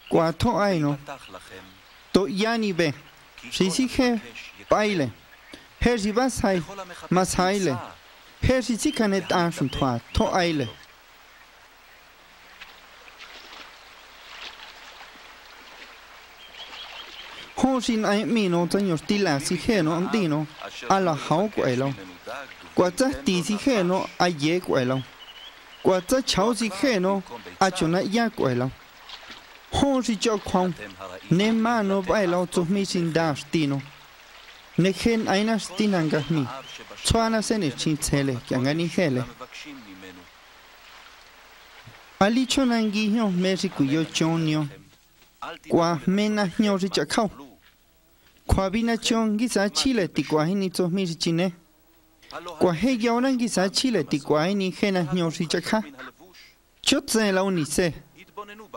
Guatoaino. To Yanibe. Rizige, baile. Herzibasai, Masaile. Persi chicanet anshun toa, to aile. Hosin aemino señor tilasi geno andino, a la hau cuelo. Cuatzas tisi geno a ye cuelo. Cuatzas chausi geno a chona ya cuelo. Hosi chocuan, ne mano baila otros misin das dino. Negen ainas tinangasmi. Soana sene chinchele, yanganigele. Alicho nanguiño, mesicuyo chonio. Qua menas ño richacao. Qua vinachon guisa chile ticuajinitos misichine. Qua heya onan guisa chile ticuajinigenas ño richaca. Chotse la unice.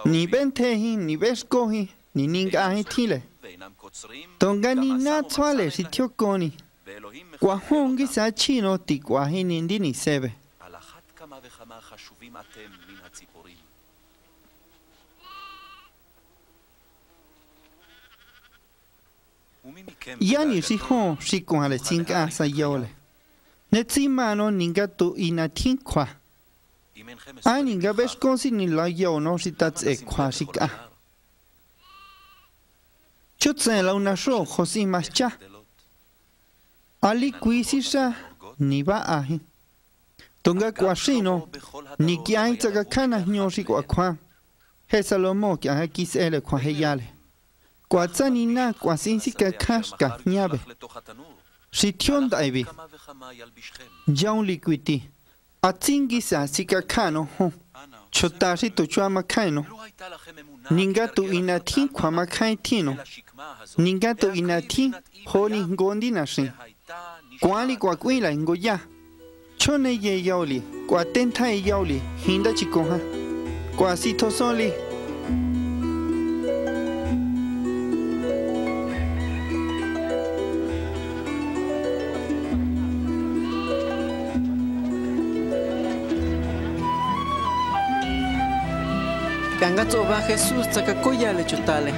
Ni venteji, ni vescoji, ni ningaje chile. Tongani natsuale sitio coni. Guajungi sa chino ti guajinindini sebe. Yani rijon shikon ale cinca asa yole. Netsimano ninga tu inatin qua. Aninga vesconsi ni la yono sitats e qua shika. Chotse la una show, José Mascha. Ali Quisisha, ni va aji. Tonga Quasino, ni que hay tagacanas ñosi guacua. Jesalomo que hay quisele cuajeyale. Cuatzanina, cuasinsica casca, ñave. Sition daibi. Yaun liquiti. Atzingisa, sicacano, ho. Chotasi tu chuamacaino. Ningato inatin cuamacaitino. Ningato inatin honin gondinasin. Cuali cuacuila ingoya. Chone ye yauli, cuatenta e yauli, hinda chicoja. Cuasito soli. Kangatso va Jesús, Tzacacoya le chutale.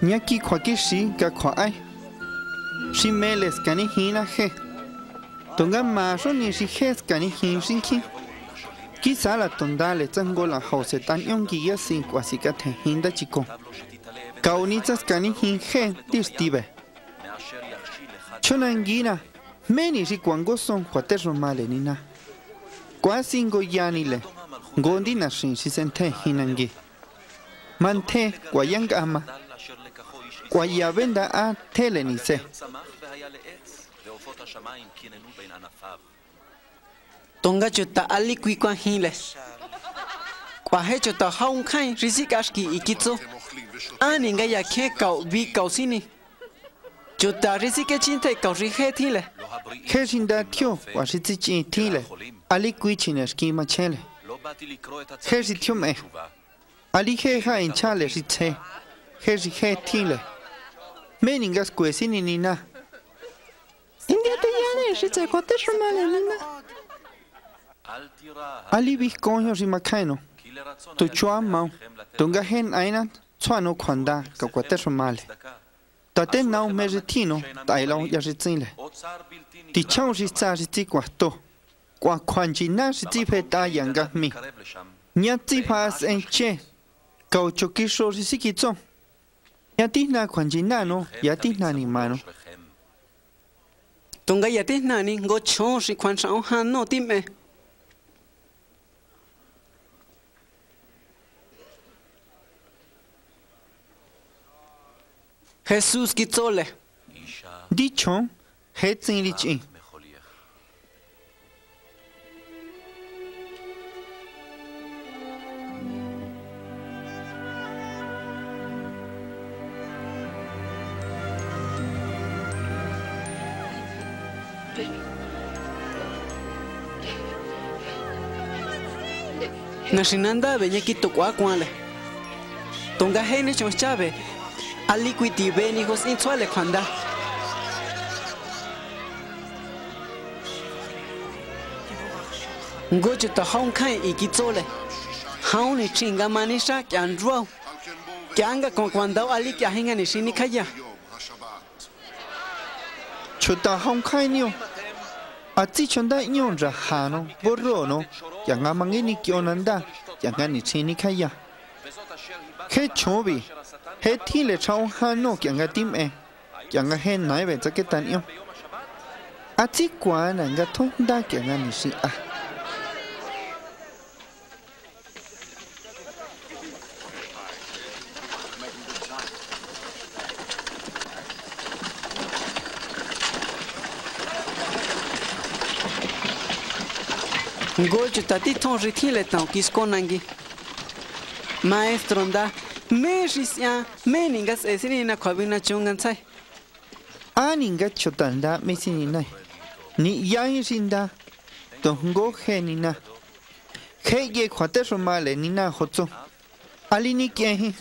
Ñaki Kwakishi, Kakwaai. Shimeles canijina je. Tonga maso ni shijes canijin shinki. Quizá la tondale Tangola Jose tan yonguilla sin cuasicate hinda chico. Kaunitas canijin je, tistibe. Chonanguina. Meni si cuango son cuaterro malenina. Cuasingo yanile. Gondina sin si sente hinangi. Mante, guayangama. Guayabenda a telenice. Tonga chota ali cuicuan hiles. Cuajechota haunkai risikaski ikitsu. Aningaya ke kau bi kausini. Yo tarisi que chinte corrige tile. Hesinda tio, guasichi tile. Ali cuichines que machele. Hesitio me. Ali heja en chale ritse. Hesige tile. Meningas cuesinina. India te llane, ritse cotejo malenina. Ali biscoños y macano. Tu chua mau. Tungahen ainan, suano cuanda, cacuatejo male. Taten nao meretino, tailao yaritzinle. Tichao jitsariti cuasto. Cuacuanchina jitipe tayangami. Ñatipas enche. Cauchoquiso jisikitso. Ñatisna cuanchinano, yatisna ni mano. Tonga yatisna ni gochon jicuanchao hano time. Jesús Kitzole. Dicho, Hetzin Lichi. Nashinanda Beñeki Tokuakuale. Tonga Hene Chonchave. Aliquiti benigos insuale cuanda. Gocho ta haunkai y kitsole. Hauni chingamanisha que andruau. Que anga con cuandao ali que ajengan y shinikaya. Chota haunkai nio. Atichonda nion rajano, borrono. Yangamangini kionanda. Yangan y shinikaya. Que chobi. He tile chao hano que anga tim e, que anga hen naive zaquetanio. Así cuan anga tonda que anga nisi a. Gocho tati tonri tile tan kiskonangi. Maestro anda. Meshisia, meningas esinina cabina chungansai. Aninga chotanda mesinina. Ni yangisinda. Tongo genina. Heye cuaterro male nina hotso. Alini kehi.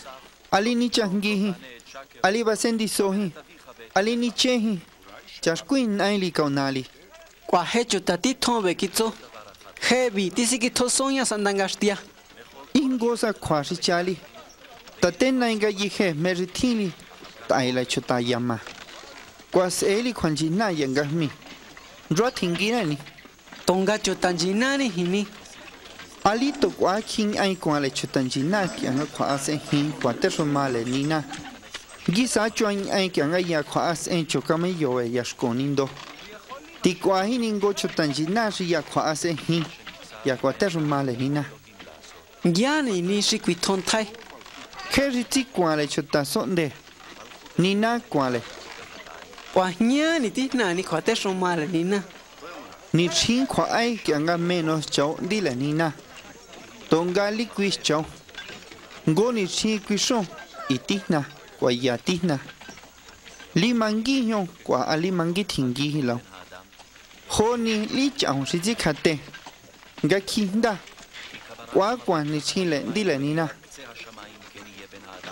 Alini changihi. Alibasendi sohi. Alini chehi. Chasquin aili kaunali. Cuajecho tatito bequito. Hebi, tisiquito soñas andangastia. Ingosa cuasichali. Tatena inga yije meritini, taila chutayama. Cuas eli cuanjina yangasmi. Rotingirani. Tonga chutanjinani hini. Alito cuakin ay cuale chutanjina que anga cuase hin cuaterro male nina. Gisacho ay que anga ya cuas en chocamello yasconindo. Ticuahin ingo chutanjina si ya cuase hin, ya cuaterro male nina. Yani ni shiquitontai. Keriti cuale chotasonde, nina cuale. Guaña ni tisna ni cuateso mala nina. Ni chin cuay que haga menos chao dila nina. Tongali cuis chao. Goni chin cuisón y tisna cuaya tisna. Limanguillo cua alimanguitinguilo. Joni lichao si zicate. Gakinda. Guaguan ni chile dila nina.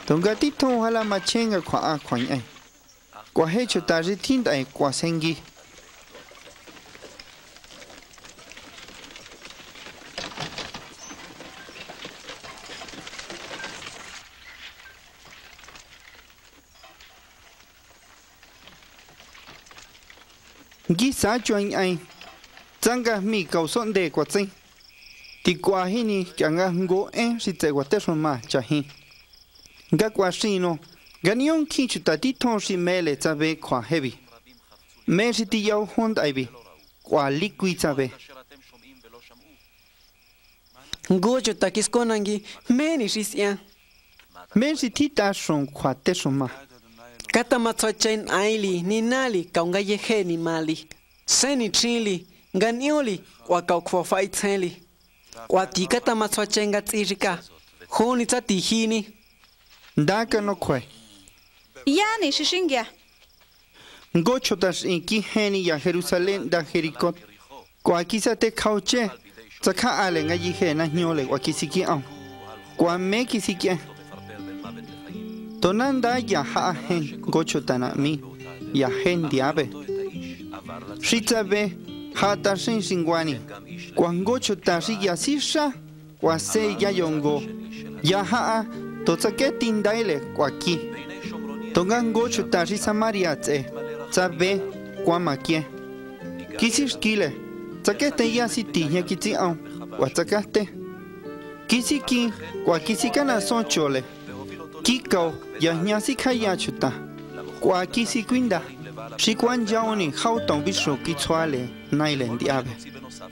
Tongatito a la machenga cua a cuañe. Cuajecho tarjetinda y cuasengi. Guisa cho anh ai Zanga mi causon de cuatzin Ticuajini Kangango en si te guateson ma chahi Gacuasino Ganion kichutatiton si mele tabe qua heavy Messi ti yao hond aibi Qua liqui tabe Goyo takisconangi Menisis ya Messi titason cuateson ma Catamatsochain aili, ninali, kaungayeheni mali. Seni chili, ganioli, wakaukwafaitzeli. Wati catamatsochain gatsirika, honitsatihini. Daka no kwe. Yani, shishingia. Gochotas inki heni ya Jerusalén da Jericó. Kwakisate kauche, tsaka alenga yihena nyole, wakisiki au. Kwamekisiki. Tonanda ya haahen gochotanami, ya hen diabe. Shitsabe, hatashin singwani. Cuan gochotashi ya sisha, cuase ya yongo. Ya haa, tozaketin daile cuaki. Tongan gochotashi samariatse, sabe, cuamakie. Kisishkile, zakete ya siti ya kitsi au, cuazakaste. Kisiki, cuakisikana son chole. Kikao, yahnyasi kayachuta, kwaki si quinda, si quan jauni, hauton bisho kitsuale, nailen diabe.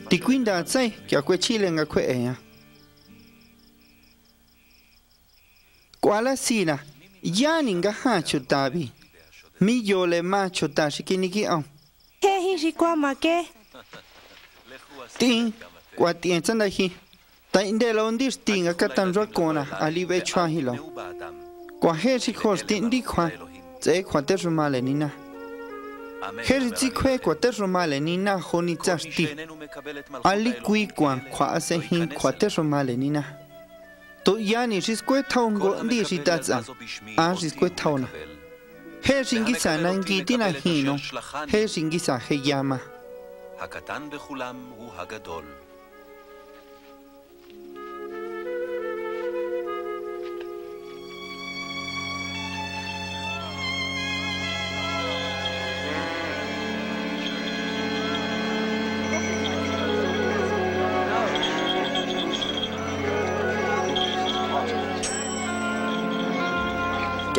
Tiquinda atsai, kiaquechilen aquea. Kuala sina, yaninga hachutabi, mi yo le macho tashikiniki on. Hehi si kwamake. Tin, kwatienzandahi. Taindelo ondis tinga katan rakona, alibe chuahilo. Cuajesi hostin diqua, te cuateso malenina. Herzi que cuateso malenina, honitasti. Aliquiquan, cuasehin cuateso malenina. To yanis is quetaun gondisitaza, as is quetauna. Hersingisa nangitina hino, Hersingisa heyama. Hakatan de hulam, u hagadol.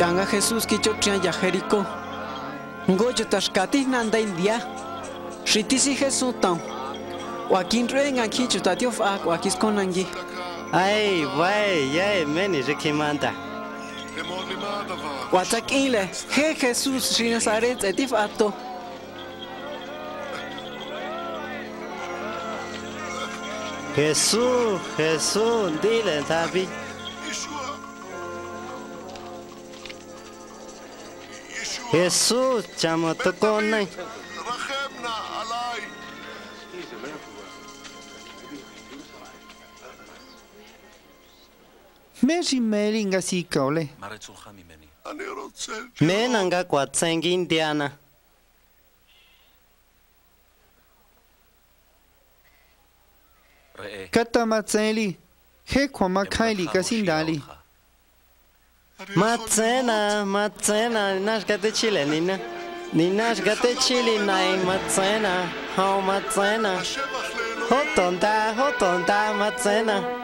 Yanga Jesús Kichotrian ya Jericó. Goyo Tashkatis Nanda India. Shitisi Jesús Town. Joaquín Renga Kichotatiov Ak, Joaquis Conangi. Ay, wey, yay, meni Rekimanta. Guatakile, Je Jesús Shinazaret Etif Ato. Jesús, Jesús, dile, David. Jesús, chamo tocone. Messi meringa si cole. Menanga cuatzeng indiana. Catamatzeli, jequamacaili casindali. Matzena, Matzena, Nashgate Chile, Nina. Ninashgate Chile, Nai, Matzena, How Matzena. Hotonda, Hotonda, Matzena.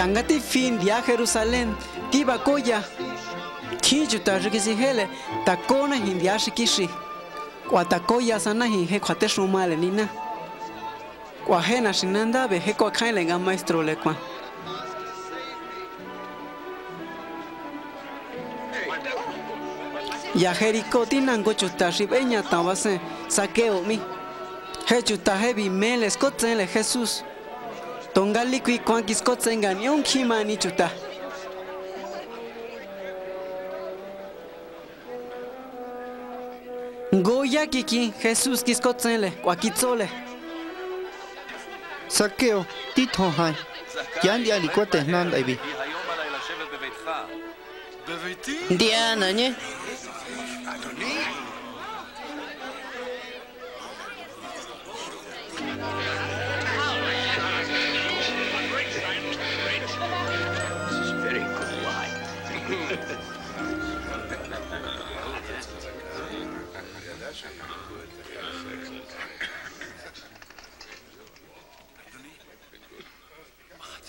Yangati fin dia Jerusalén, Tibacoya, Kijuta Rikisihele, Tacona India Shikishi, Guatacoya Sanahi, Hecuatesu Malenina, Guajena Shinanda, Beheco Kailenga Maestro Lequa. Ya Jericó Tinangochuta Shibeña Tabase, Saqueo mi, Hechuta Hebi Meles Cotzele Jesús. Tongaliqui cuanquiscotzengan y un kimanichuta. Goya kiki, Jesús quiscotzenle, cuaquitzole. Saqueo, tito hai. Yandi alicuates nanda ibi. Diana, ¿ne?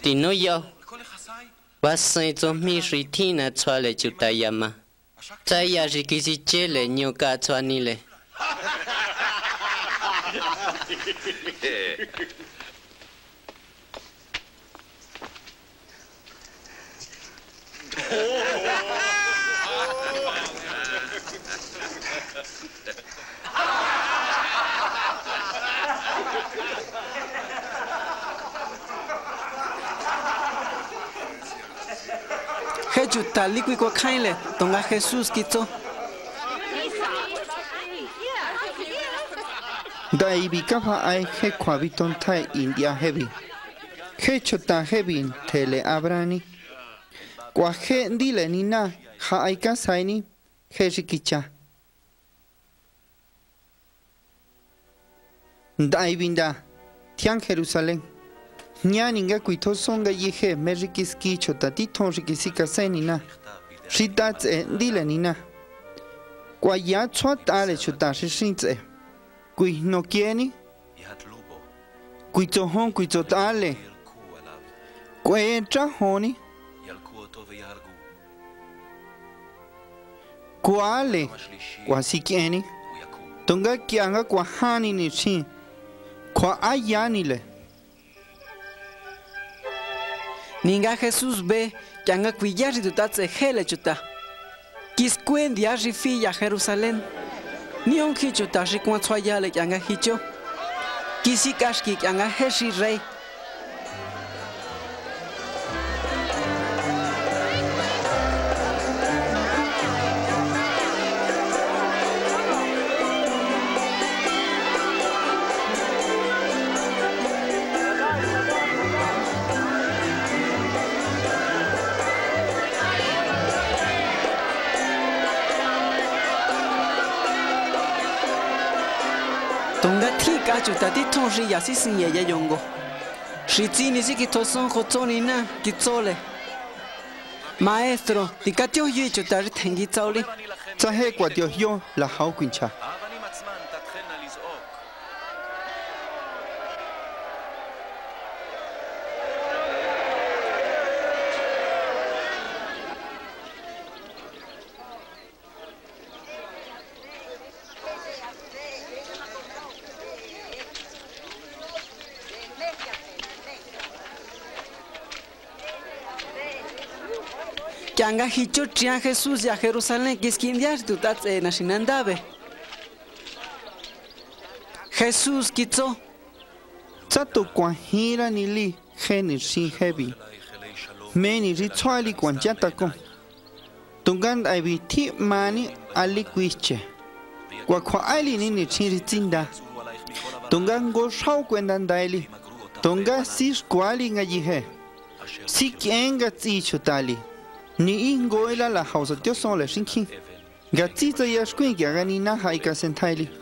Tinuyo, wasanzo mishri tina tswale chutayama. Tsaya rikisi chele nyoka tswanile. Taliquico Kaile, Tonga Jesús Quito. Daibikafa hay Hequabiton Tai India Heavy. Hechota Heavy, Tele Abrani. Quaje Dilenina, Haika Saini, Hejikicha. Daibinda, Tian Jerusalén. Ñaninga cuito songa yeje merrikiski chotatito rikisika senina. Ritats e dilenina. Cuaya chuat ale chotashi shintze. Cui no quieni. Cuito hon cuito ale. Cuentra honi. Cuale. Cuasi quieni. Tonga kianga cuahani ni chin. Cuayanile. Ninga Jesús ve que han acuillado y tutatse hele chuta. Quiscuen diarri filla Jerusalén. Ni un hichuta ricuanzuayale que han ajicho. Quisicashki que han ajeshi rey. Chutati tonji yasi sinye yongo. Shitini si kitoson kotoni na kitsole. Maestro, dikatio yi chutari tengi tsauli. Tsahe kwatio yo la haukincha. Yanga hicho trian Jesús ya Jerusalén que esquindias tu tatse nashinandabe. Jesús quitó. Sato cuanjira ni li genir sin heavy. Meni rituali cuanjataco. Tungan abiti mani aliquiche. Cuacua ali ni chiritinda. Tungan go shau cuendandaeli. Tunga sis cuali ngayije. Si kenga ticho tali. Ni ingoela la hausa tio sole shinkin. Gatito yashkuin que hagan ina haika sentaili.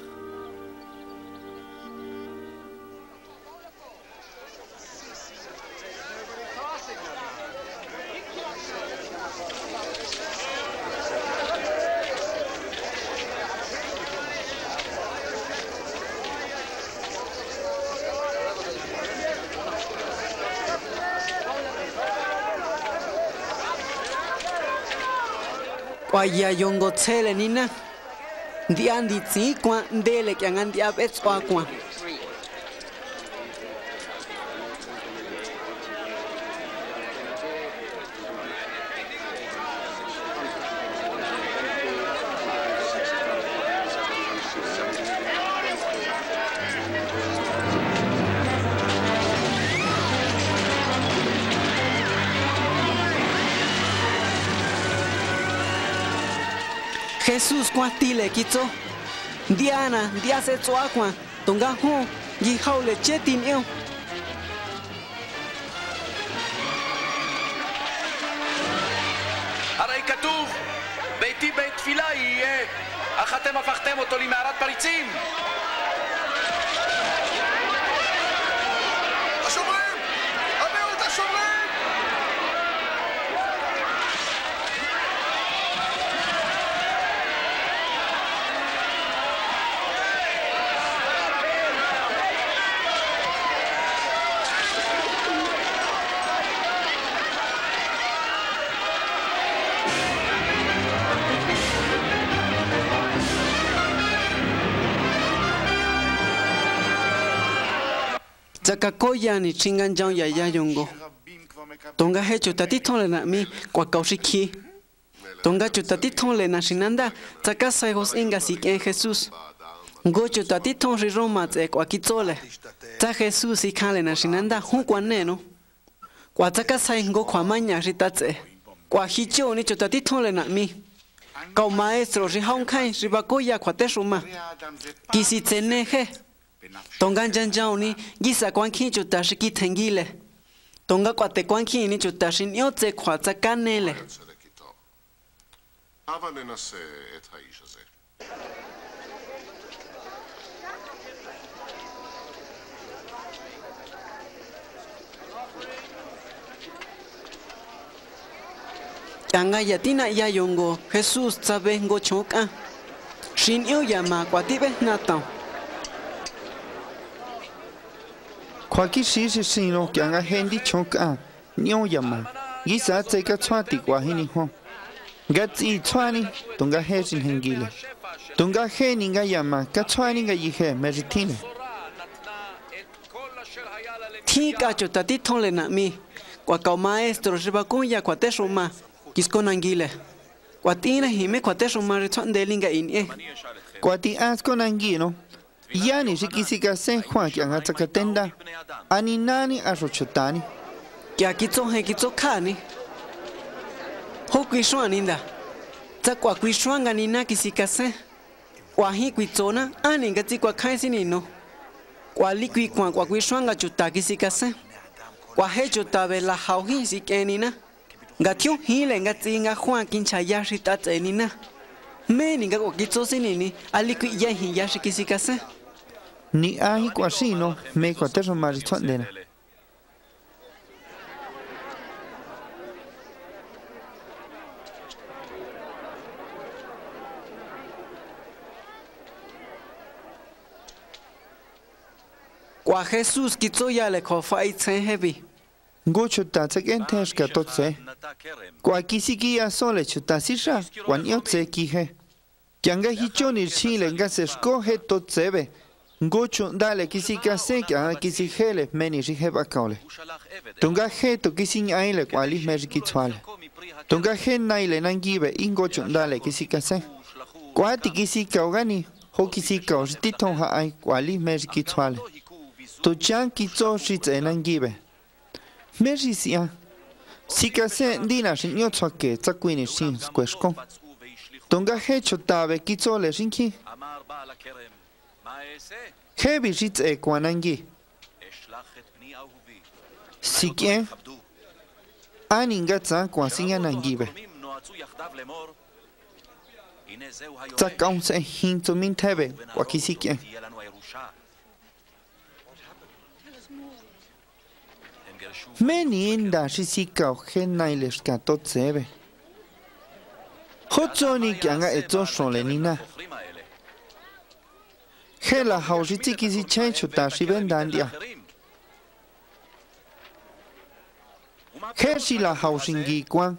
Cuaya yongo tsele nina. Diandi tsi kwa ndele que angandi abets kwa kwa. Jesús cuatile quito. Diana, diase tsoaqua, tonga ho, gihaule chetin eu. הרי כתוב, ביתי בית תפילה יהיה, אך אתם הפכתם אותו למערת פריצים. השומרים! הביאו את השומרים! Takakoya ni chingan jang ya ya yongo. Tonga he chutati thole na mi kwa kaushiki. Tonga chutati thole na shinanda takasa hos inga sik en Jesús. Go chutati thonri Roma tse kwa kitsole. Ta Jesús ikale na shinanda hunkwa neno. Kwa takasa ingo kwa manya ritatse. Kwa hicho ni chutati thole na mi. Kau maestro rihaunkai ribakoya kwa teshuma. Kisitseneje. Tonga janjauni gisa kwanki chutashi kitengile. Tonga kwate kwanki ni chutashi nyotse kwatsa kanele. Tanga yatina ya yongo Jesús tsabengo choka. Shinyo yama kwatibe nata. Cualquier sino que haga gente choca, ni o llama, quizás se cachate guajinijo. Gatsi tuani, tonga hesin hengile. Tonga heninga llama, cachani gallije, meritine. Tica chotatito le nami, cuacao maestro, rebacuya, cuatesuma, quisconanguile. Cuatina jime, cuatesuma, retuan de linga inie. Cuati asconanguino. Yani sikisika sen Juan que han tenda aninani arrochetani que aquí son hekitsokani hokuishuaninda takwa kuishuanga nina kisikase wahi kuitsona aninga tikwa kaisinino kwalikwi kwa kwa kuishuanga chuta kisikase kwahecho tabela hauhi sikenina gatio hile ngatsinga Juan kinchayashi tatsenina meninga kokitsosinini alikwi yahi yashi kisikase ni ahi kwasino me kwateso maritondena kwa Jesús kitsoyale kofaitsen hebi gocho tatsek enteska totse kwa kisikia sole chutasisha kwan yotse kije kyanga hichoni chile ngase escoge totsebe Gocho dale kisika seka kisijele meni rijeba kaole. Tonga heto kisin aile kwali merikitswale. Tonga hen naile nangibe ingocho dale kisika se. Kwati kisika ogani ho kisika ostiton ha ai kwali merikitswale. Tochan kitso shitse nangibe. Merisia. Sika se dina shinyotsake tsakwini shin squeshko. Tonga hecho tabe kitsole shinki. Hebi Ritze Kwanangi. Sique Aningatza Kwasinanangibe. Takaunse Hinto Mintebe, Wakisike. Meninda Shisika Henailes Katotsebe. Hotsoni Kanga Etosho Lenina. Hela hausitsi kisi chencho tashi vendandia. Heshi la hausingi kwan.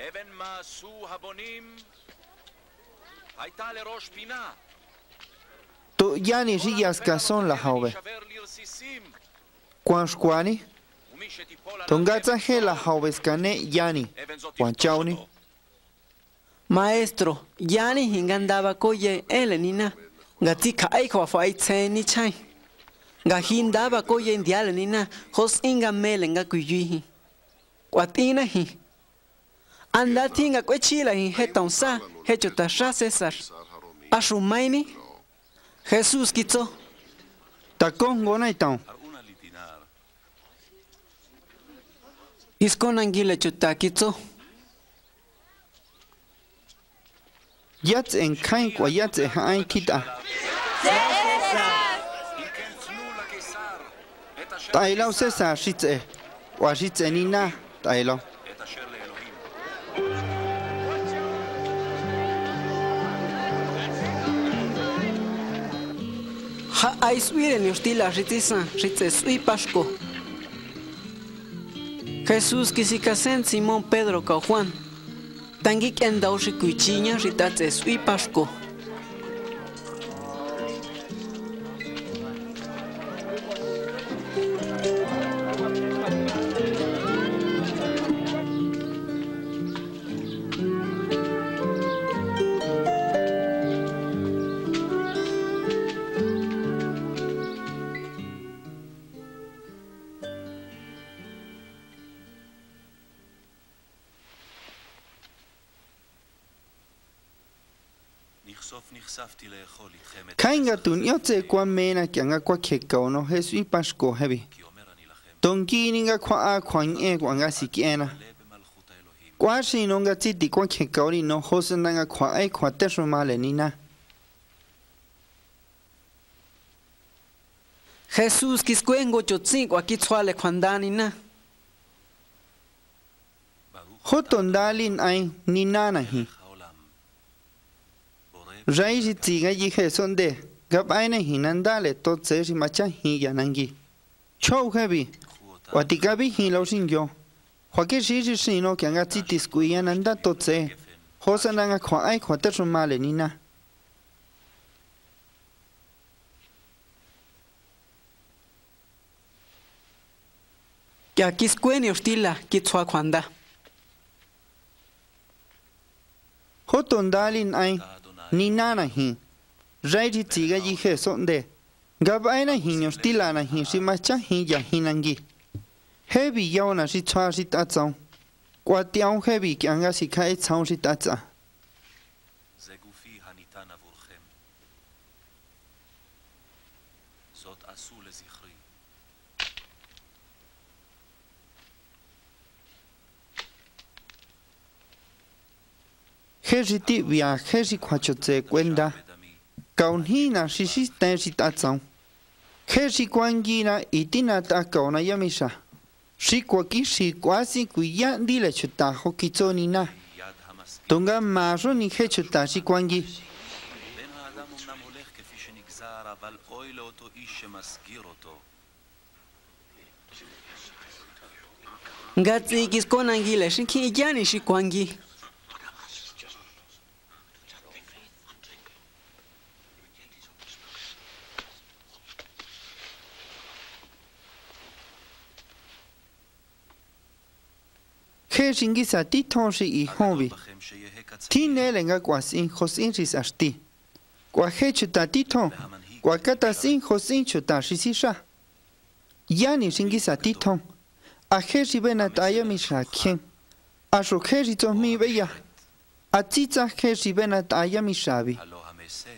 Even masu habonim. Haitale rosh pina. To yani rigas kason la haube. Kwan shkwani. Tongatsa hela haubeskane yani. Kwan chauni. Maestro, yani hingandaba koye elenina, gatika aiko faitse ni chai. Gahindaba koye indialenina, hos inga melenga kuyuhi. Kwatina hi. Andatinga kwechila hi hetonsa, hechotasha César. Ashumaini, Jesús kitso. Takongo naitan. Iskonangile chutakitso. Yatsen kain kwa yatsen hain kita. César. Tailao César shitse. Wa shitse nina tailao. Ha ai suiren yostila shitisa shitse sui pashko. Jesús kisikasen Simón Pedro ka Juan. Tanguik en daushi kuichiña ritatse sui pashko. Kainga tun yotse kwa mena kianga kwa keka ono Jesu y Pashko hebi. Tonki ninga kwa a kwa nge kwa nga sikiena. Kwa shi nonga titi kwa keka ori no hose nanga kwa a kwa tesho male nina. Jesús kiskuengo chotsin kwa kitsuale kwa ndani na. Hotondalin ay ninana hi. Ray jitiga yije sonde, gap aine hinandale totse rimacha hiyanangi. Chau hebi, watikabi hilo singyo. Joaquín Shishi sino que angatitis cuyananda totse, hosananga kwa ai kwa tesumale nina. Kakiskueni ostila, kitsua kwanda. Hotondalin ai. Ni nana hin, rairi tiga yije sonde, gabaina hiños tilana hin si macha hin ya hinangi. Hebi yaona si chua si tatsao, cuatiao hebi que anga si cae tsao si tatsa. Jejiti via jesi cuachotse cuenda, caunhina shishisten shitatsan, jesi cuangina itinata cauna yamisa, shikuaki shikuasi cuyandi lechuta hokitsonina, tonga maso ni hechuta shikuangi. Gatsi kiskonangile shikiyani shikuangi. Jengisa ti tonshi y hombi. Tinelenga cuasin josin risasti. Cuajechuta ti ton. Cuacatasin josin chutashi sisha. Yani jengisa ti ton. Ajeshi benataya mishaken. Ashojeshi tosmi bella. Atzitza jeshi benataya mishabi.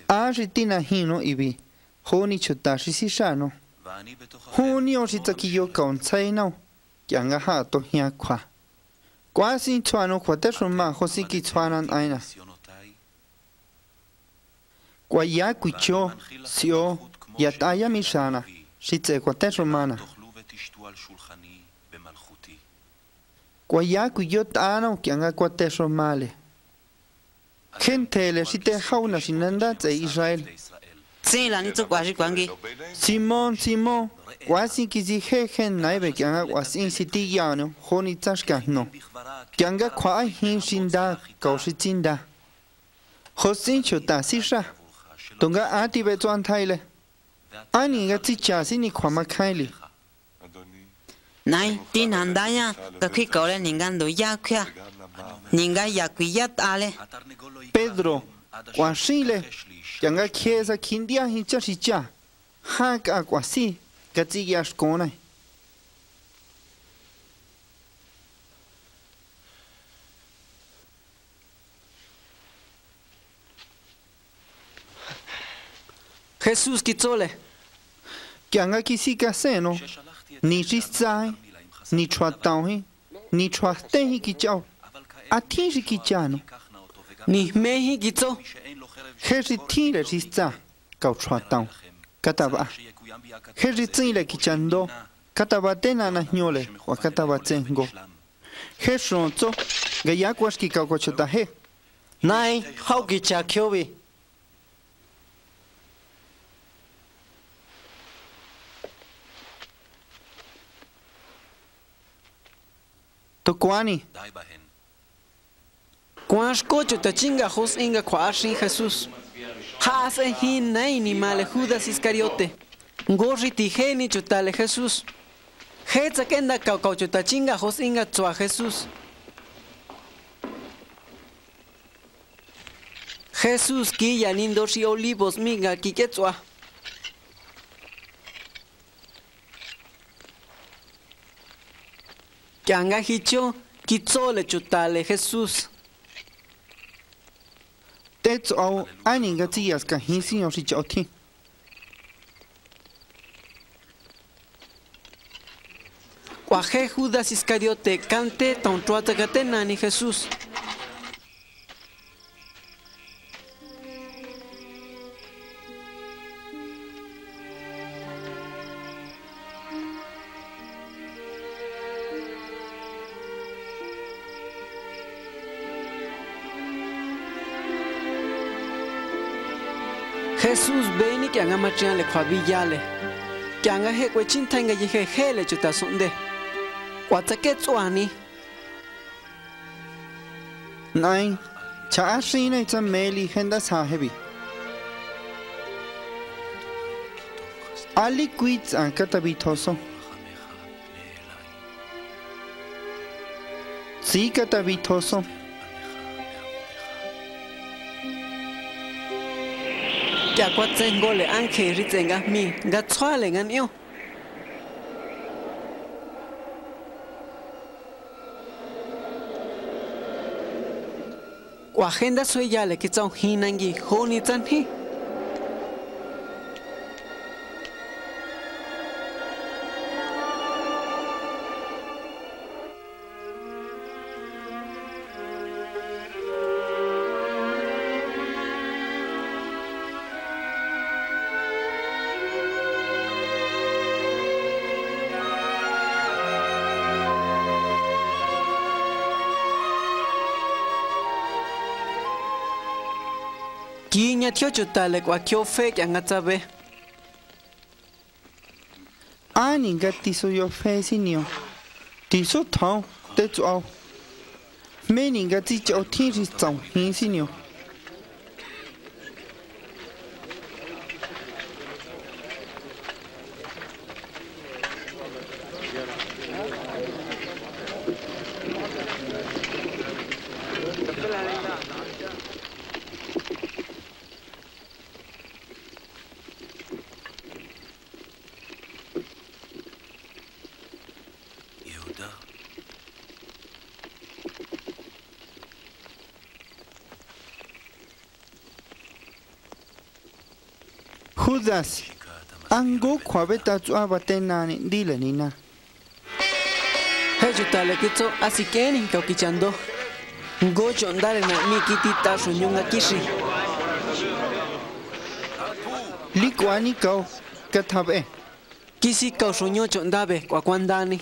Ajitina hino ibi. Honi chutashi sishano. Honi oshitakiyo kaunzainao. Kianga hato hiakwa. Cuasi chuano cuatesoma josiki chuanan aina. Cuaya cuicho, sio, yataya mishana, shitse cuatesomana. Cuaya cuiyotano que anga cuatesomale. Gentele, si te jauna sin andatse Israel. Sí, la nicho cuasi cuangi. Simón, Simón, cuasi quisije gen naive que anga cuasi sitillano, joni tashkano. Kianga kwa hin shinda kaushitinda. Josin chuta sisha. Tonga ati betuan taile. Ani gaticha sini kwa makaili. Nai, tin handaya, kakika ole ningando yakya. Ninga yakwiyat ale. Pedro, kwa shile. Kianga kiesa kindia hincha shicha. Haka kwa si, katigi ashkona. Jesús Kitzole. Kianga kisika seno, ni chistzahi, ni chuatauhi, ni chuastehi kichao, atinji kichano, ni mehi gitzo herri tin le rista cauchuatán cataba herri tin le kichando catabatena nañole o catabatzengo herronzo gayakuaski caucochotaje nai haukichakiobi Tocuani. Cuascocho tachinga jos inga cuashi Jesús. Hase hinai ni male Judas Iscariote. Gorri tijeni chutale Jesús. Hetza kenda caucaucho tachinga jos inga tua Jesús. Jesús quilla nindoshi olivos minga kiketua. Yanga hicho, quitzole chutale Jesús. Tetsu au aningatías cajinsi o chichoti. Guaje Judas Iscariote cante tontuata catena ni Jesús. Jesús veni que haga matrián le cuavillale, que haga jequechin tenga y jejele chutasonde. Cuataquetsuani. Nain, chaashina y chameli hendas hahebi. Ali quits ancatabitoso. Sí, catabitoso. Ya cuatro goles ángel ritenga mi gatsualengan yo. Cuajenda soy ya le quitó un hinangi honitan hi. Quiña tiochutale cuaquio fe que angatabe. Ani gatizo yo fe sinio. Tiso tau, tetsu au. Menin gaticho o tiris tau, insinio. Judas, ango cuabeta batena dile nina. Hejutale kitso así que en cauquichando. Gocho andar en mi kitita suñunga kishi. Licuani cau, catabe. Kisi cau suño chondabe, cuacuandani.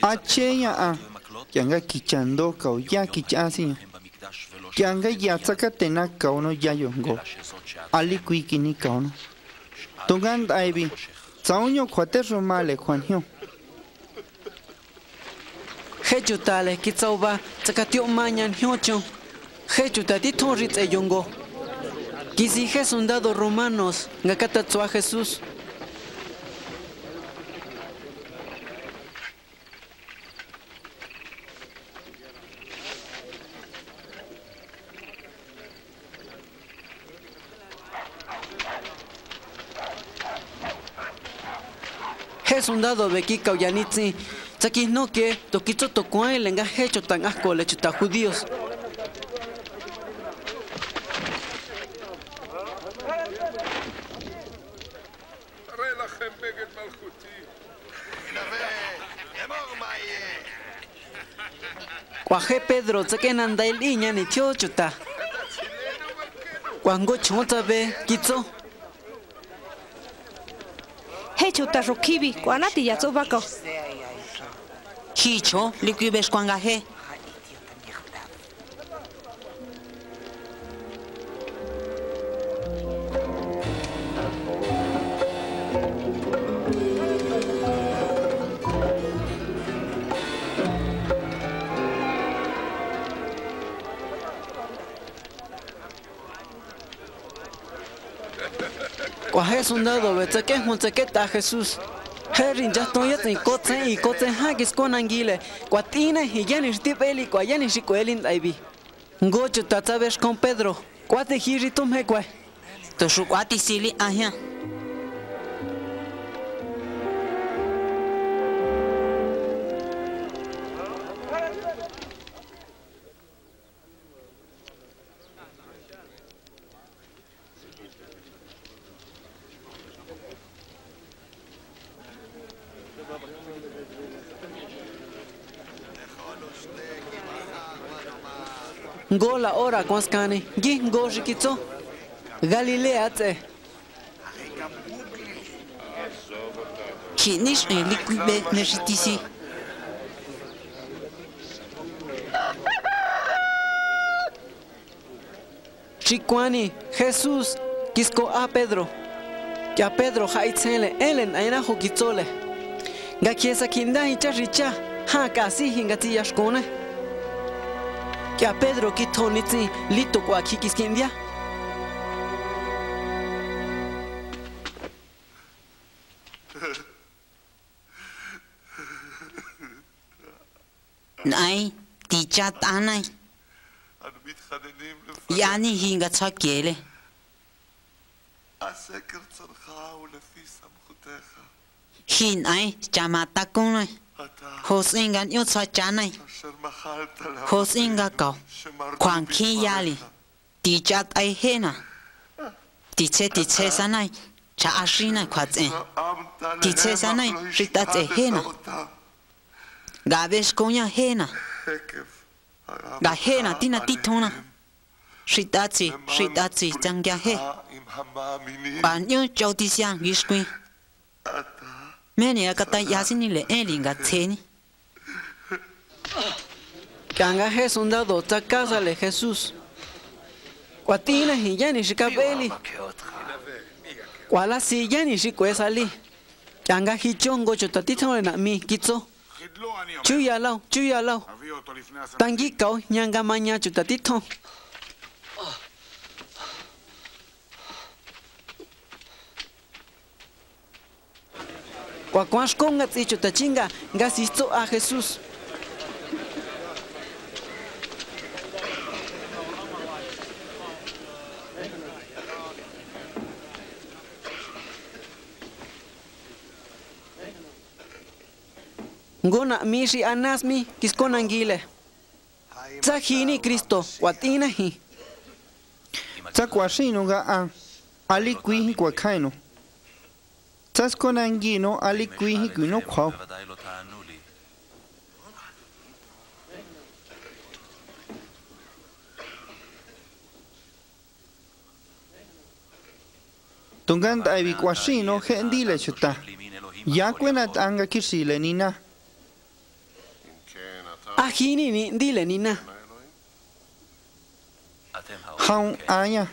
Acheya a yanga kichando kao ya kichasi yanga yatsakatena kao no yayongo aliquikini kao no tongand aibi sauño cuate romale juanjo hechutale kitsauba tsakatio mañan hiocho hechutati torritz eyongo kisije soldados romanos ngakatatsua Jesús Sundado beki kauyanitsi, tsakinoke, toquito tocuán lenga hecho tan asco lechuta judíos. שלכם נגד מלכותי. Cuaje Pedro, saquen anda el niña ni chuchuta. Cuango chuta ve, quito. He chuta rokibi, cuanati ya sobaco. Hicho, liquibes cuangaje. Es un dado, ¿verdad? ¿Qué es un saqueta, Jesús? Herrin, ya estoy en coche y coche hackis con anguile. Cuatine y Yanis Tipeli, Cuayanis y Cuelin, Ivy. Gocho, tatabes con Pedro. Cuate giritum heque. Toshuati sili, ajá. Gola ora conscani, gin gojikizo, Galileate. Kinish e liquide necitisi. Chiquani, Jesús, Kisco a Pedro. Que a Pedro haitzele, Ellen aina hokizole. Gakiesa kinda y charricha, ha casi hingatillashkone. Que a Pedro quitó ni si lito cuaquiquis quien día. Nay, tichat anay. Yani hinga tsakiele. Hin ay, chamata kunay. Josingan yo sachanay. Josinga kao. Kwan ki yali. Tichat ay hena. Tice tice sanay. Cha ashina kwatse. Tice sanay ritatse hena. Gabesh kunya hena. Ga hena tina titona. Ritatsi, ritatsi tangya he. Banyo chautisian gishkui. Meni akata yasinile elinga teni. Kanga es un dado, tacásale Jesús. Cuatina y yani shikabeli. Cuala si yani shikuesali. Kanga hichongo chotatitona mi kitso. Chuyalao, chuyalao. Tangikao, ñanga maña chotatito. Cuacuasconga y chotachinga, gasisto a Jesús. Gona mishi anasmi, kisconanguile. Tzajini Cristo, guatinaji. Tzacuashino ga a aliqui cuacaino. Sasconangino aliquihino quo. Tungant abiquashino gendile chuta. Yaquenat anga kirsile nina. Ajini dile nina. Haun aya.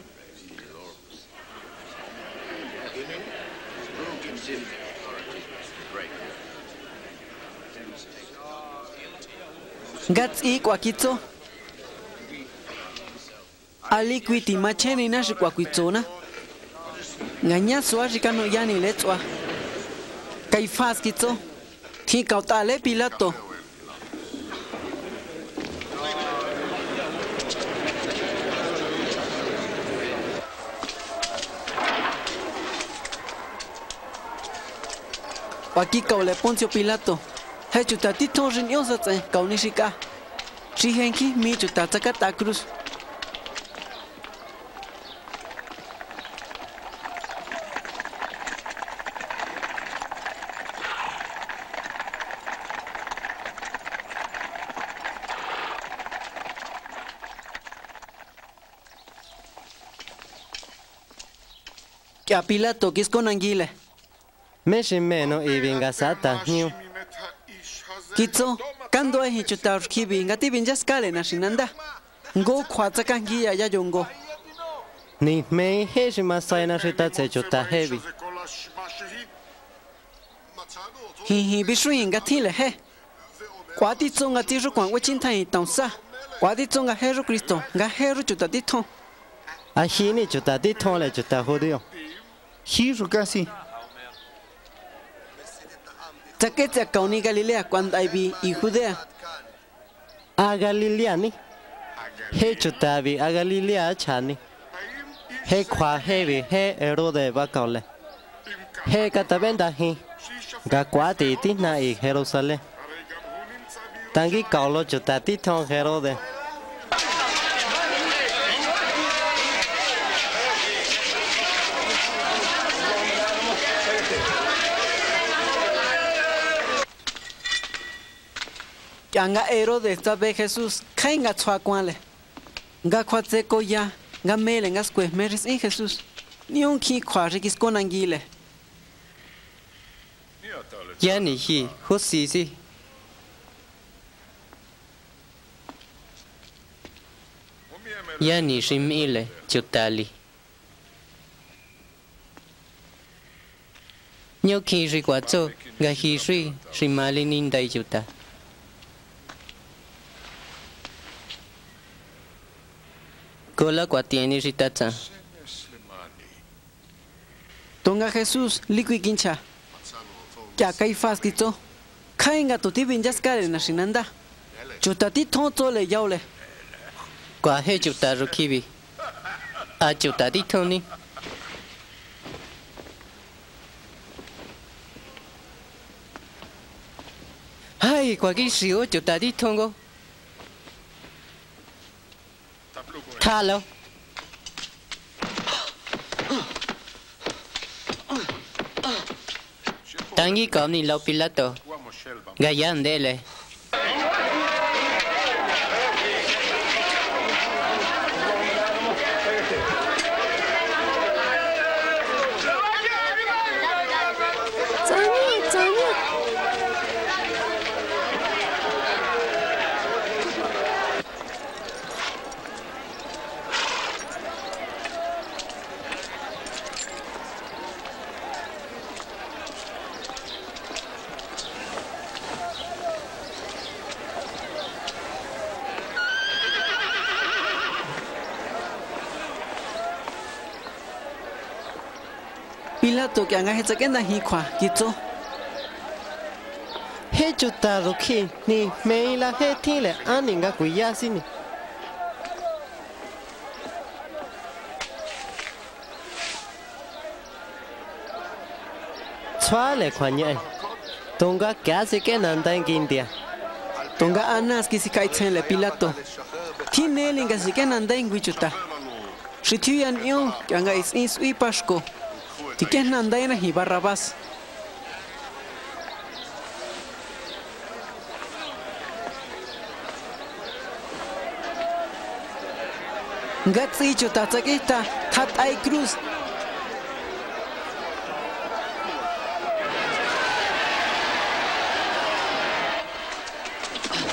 Gats y cuaquitzo. Aliquiti macheni nashi cuaquitzona. Gañazo ashikano yani letzua. Caifás quitzo. Tincautale Pilato. Aquí caule Poncio Pilato. Hechutatito riñosatse, caunishika. Shihenki michutatsakata cruz. Chapila toquis con anguila. Meshimeno y venga sata. Kitso, cuando hay chutaur kibinga ti vinjas calen ashinanda. Go cuatzacanguilla ya yongo. Ni me heshimasaina shitatse chuta heavy. Hihi bishringa tile he. Cuatizonga tiru cuango chinta y tonsa. Cuatizonga heru Cristo, gaheru chutatito. Ajini chutatito le chutajudio. Hiru casi. Chaqueta cauni Galilea cuando hay y Judea. A Galileani. He chutavi a Galilea chani. He kwa hevi he erode bacole. He catabenda hi. Gacuati tina y Jerusalén. Tangi caulo chutati ton herode. Yanga Herode esta vez Jesús, caiga chuacuale. Gacuatseco ya, gamele en ascuesmeres en Jesús. Ni un quicuarriquis con anguile. Ya ni hi, Josisi. Ya ni shimile, chutali. Ni quinri cuatzo, gajisri, shimali ninda y yuta. Cola cuatieni ritacha. Tonga Jesús, liqui quincha. Ya caifas quito. Caenga tu tibin yascare en Ashinanda. Chutati tonto le yaule. Cuaje chutaru kibi. A chutati toni. Ay, cuaqui shio chutati tongo. Hello. Tangi comni lo pilato. Gayan dele. Pilato que han hecho que nadie cuá, quito. He chutado que ni me la he tile a ninga cuyasini. Suale cuáñe. Tonga que hace que nanda en India. Tonga anas que si cae le Pilato. Tiene linga si que nanda en Guichuta. Si tuyan yo que han hecho es y pasco. Tiques nandaenas y barrabás. Gatsicho tatsaquista, tatay cruz.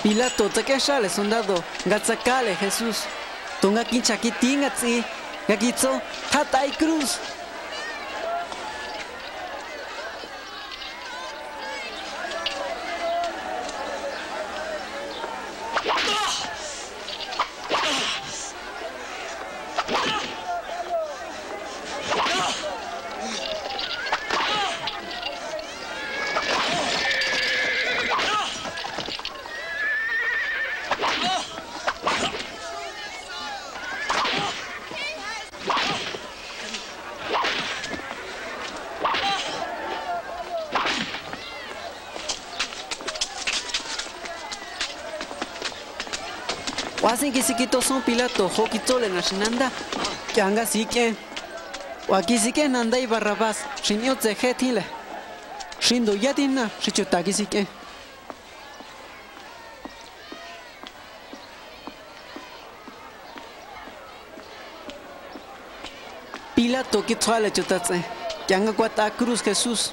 Pilato, taquechale soldado, gatsacale Jesús. Tonga quinchaquitín gatsi, gaquizo, tatay cruz. Hacen que si quito son Pilato, joquitole nashinanda, que anga si que, o aquí si que nanda y barrabás, sin yo te jetile, sin doyatina, chichotaki si que. ya toki tsale chotatse. Yanga cuata cruz Jesús.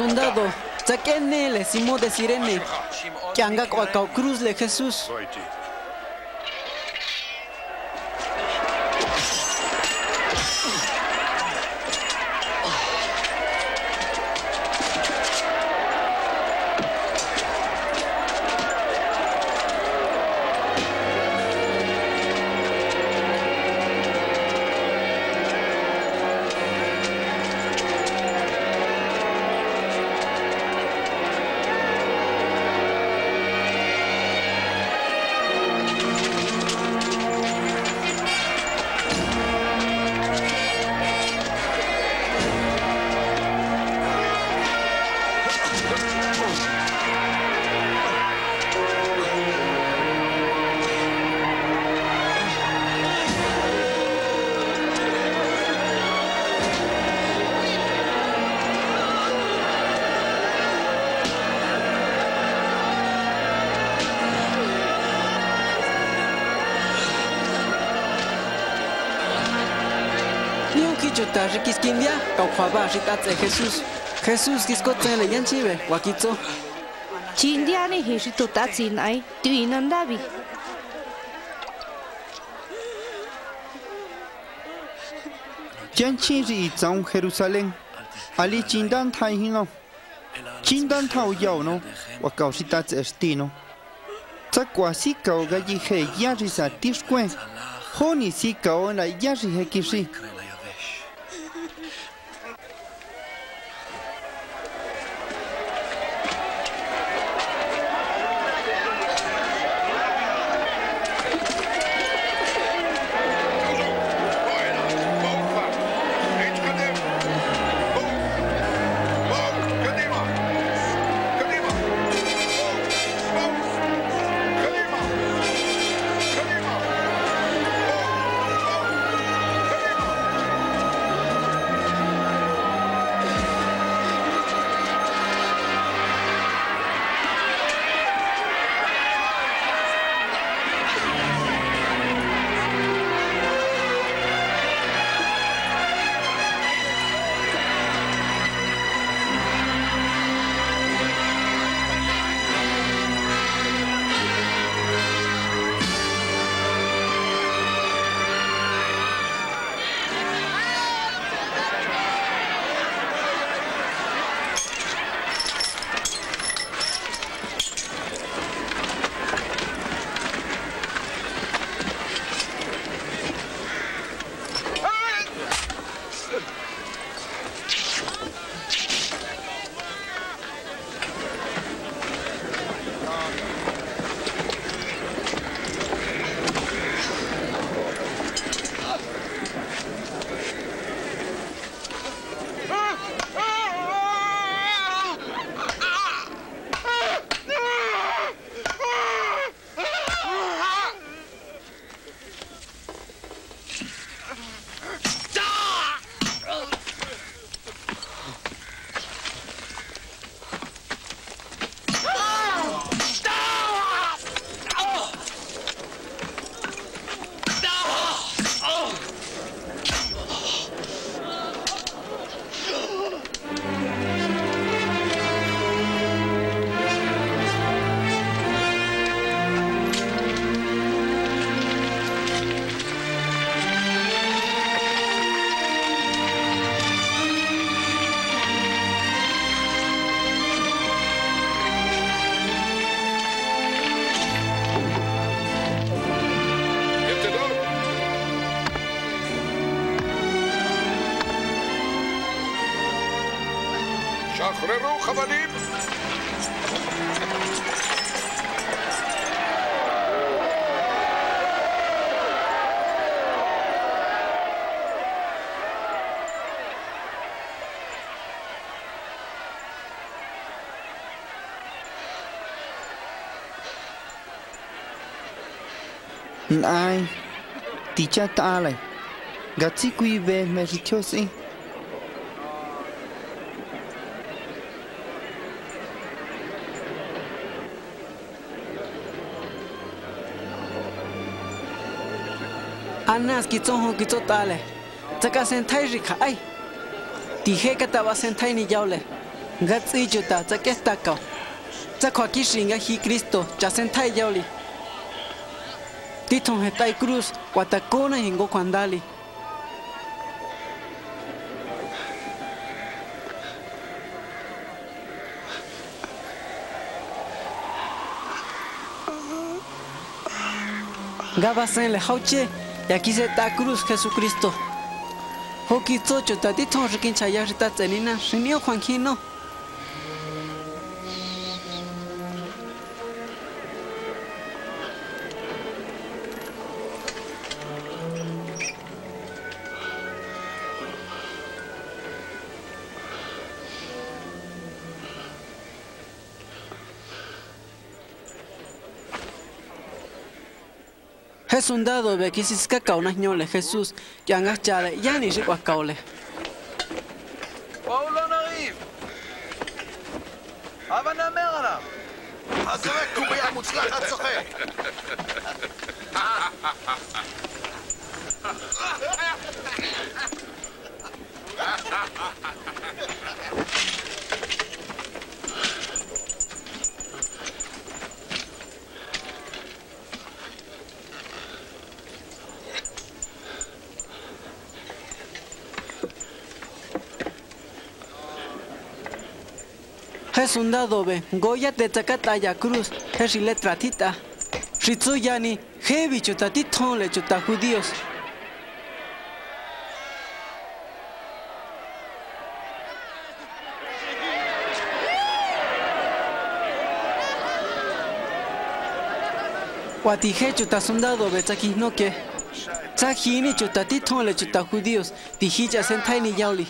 Sondado, saquenle le simo de sirene, que anga cuacao cruz le Jesús. Quisquindia, Cauquaba, Jitatse, Jesús, Jesús, Quiscote, Leyanchive, Guaquito. Chindiani, Jitotatsin, ay, Tuinandavi. Yanchiri, Itzaun, Jerusalén, Ali Chindan, Taihino, Chindan, Tauyauno, Guacausitats, Estino, Zacuasica, o Gallije, Yarisa, Tiscuen, Joni, Sica, Ona, Yarije, Kisi. أخرروا خباليب Ai ticha tale gatsiki ve merichosi anas kitsoho kitsotale taka sentai rika ai dije que estaba sentai ni yaule gatsicho ta taka staka taka kishinga hi Cristo cha sentai yauli Titon Hetay Cruz, Guatacona y Ngoco Andali. Gabasen Lejauche, y aquí se está Cruz Jesucristo. Hoki Tocho, Tatito Riquinchayarita Celina, Rinio Juanquino. Es un dado de que se caca unas ñoles Jesús que han gastado ya ni se guacaole. Paulo Nariv, Habana Merla, Azrek Kubia Mutzlach Azrek. Es un dado be goya de Zacataya Cruz, es y letra tita. Ritzuyani, heavy chutatitón le chuta judíos. Guatije chuta sundado be Zachisnoque. Zajini chutatitón le chuta judíos, tijilla sentaini yauli.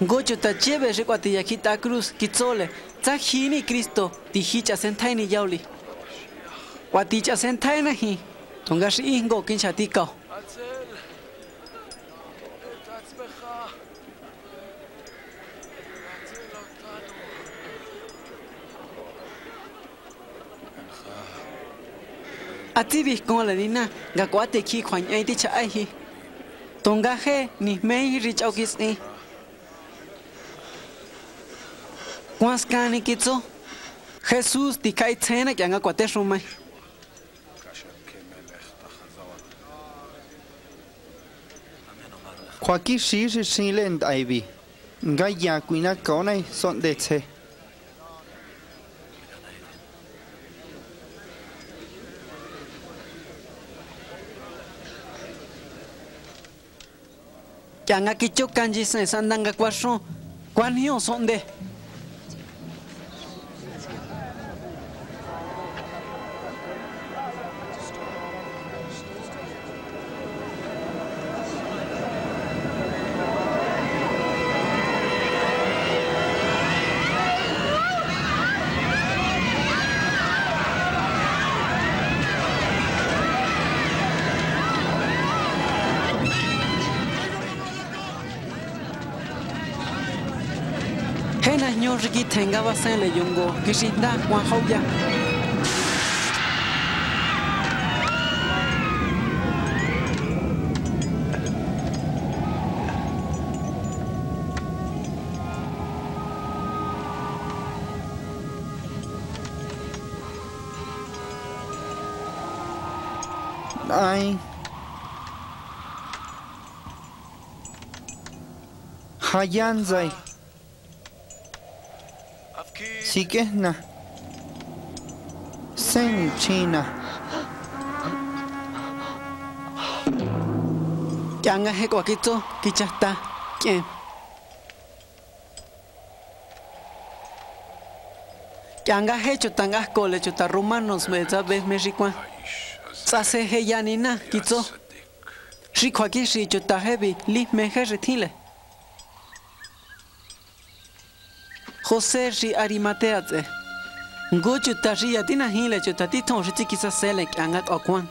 Gocho tachebe recuatillajita cruz, quitzole, tajini Cristo, tijicha sentaini yauli. Guaticha sentainaji, tongashi ingo kinchatikao. Atibis con la nina, gacuate ki juanyaiticha aiji. Tongaje, nismei richaukisni. Cuascani quitó Jesús de Caitena que haga cuatro rumay. Joaquín sí se silen aibi. Gaya cuina cone son de che. Que haga quicho canjis en sandanga cuatro. Cuántos son de años que tenga base le yungo que si da Juan Joya. Ay. Hayanzai. Sí que es na. Sen China. Yanga he coquito, quichasta. ¿Quién? Yanga he chotangas cole, chotarrumanos, me da vez me ricuan. Sase he yanina, quito. Rico aquí, chotajebi, lis meje retile. José ri arimateate. Gocho taría tina hile chotatito ritikisa selek angat okwan.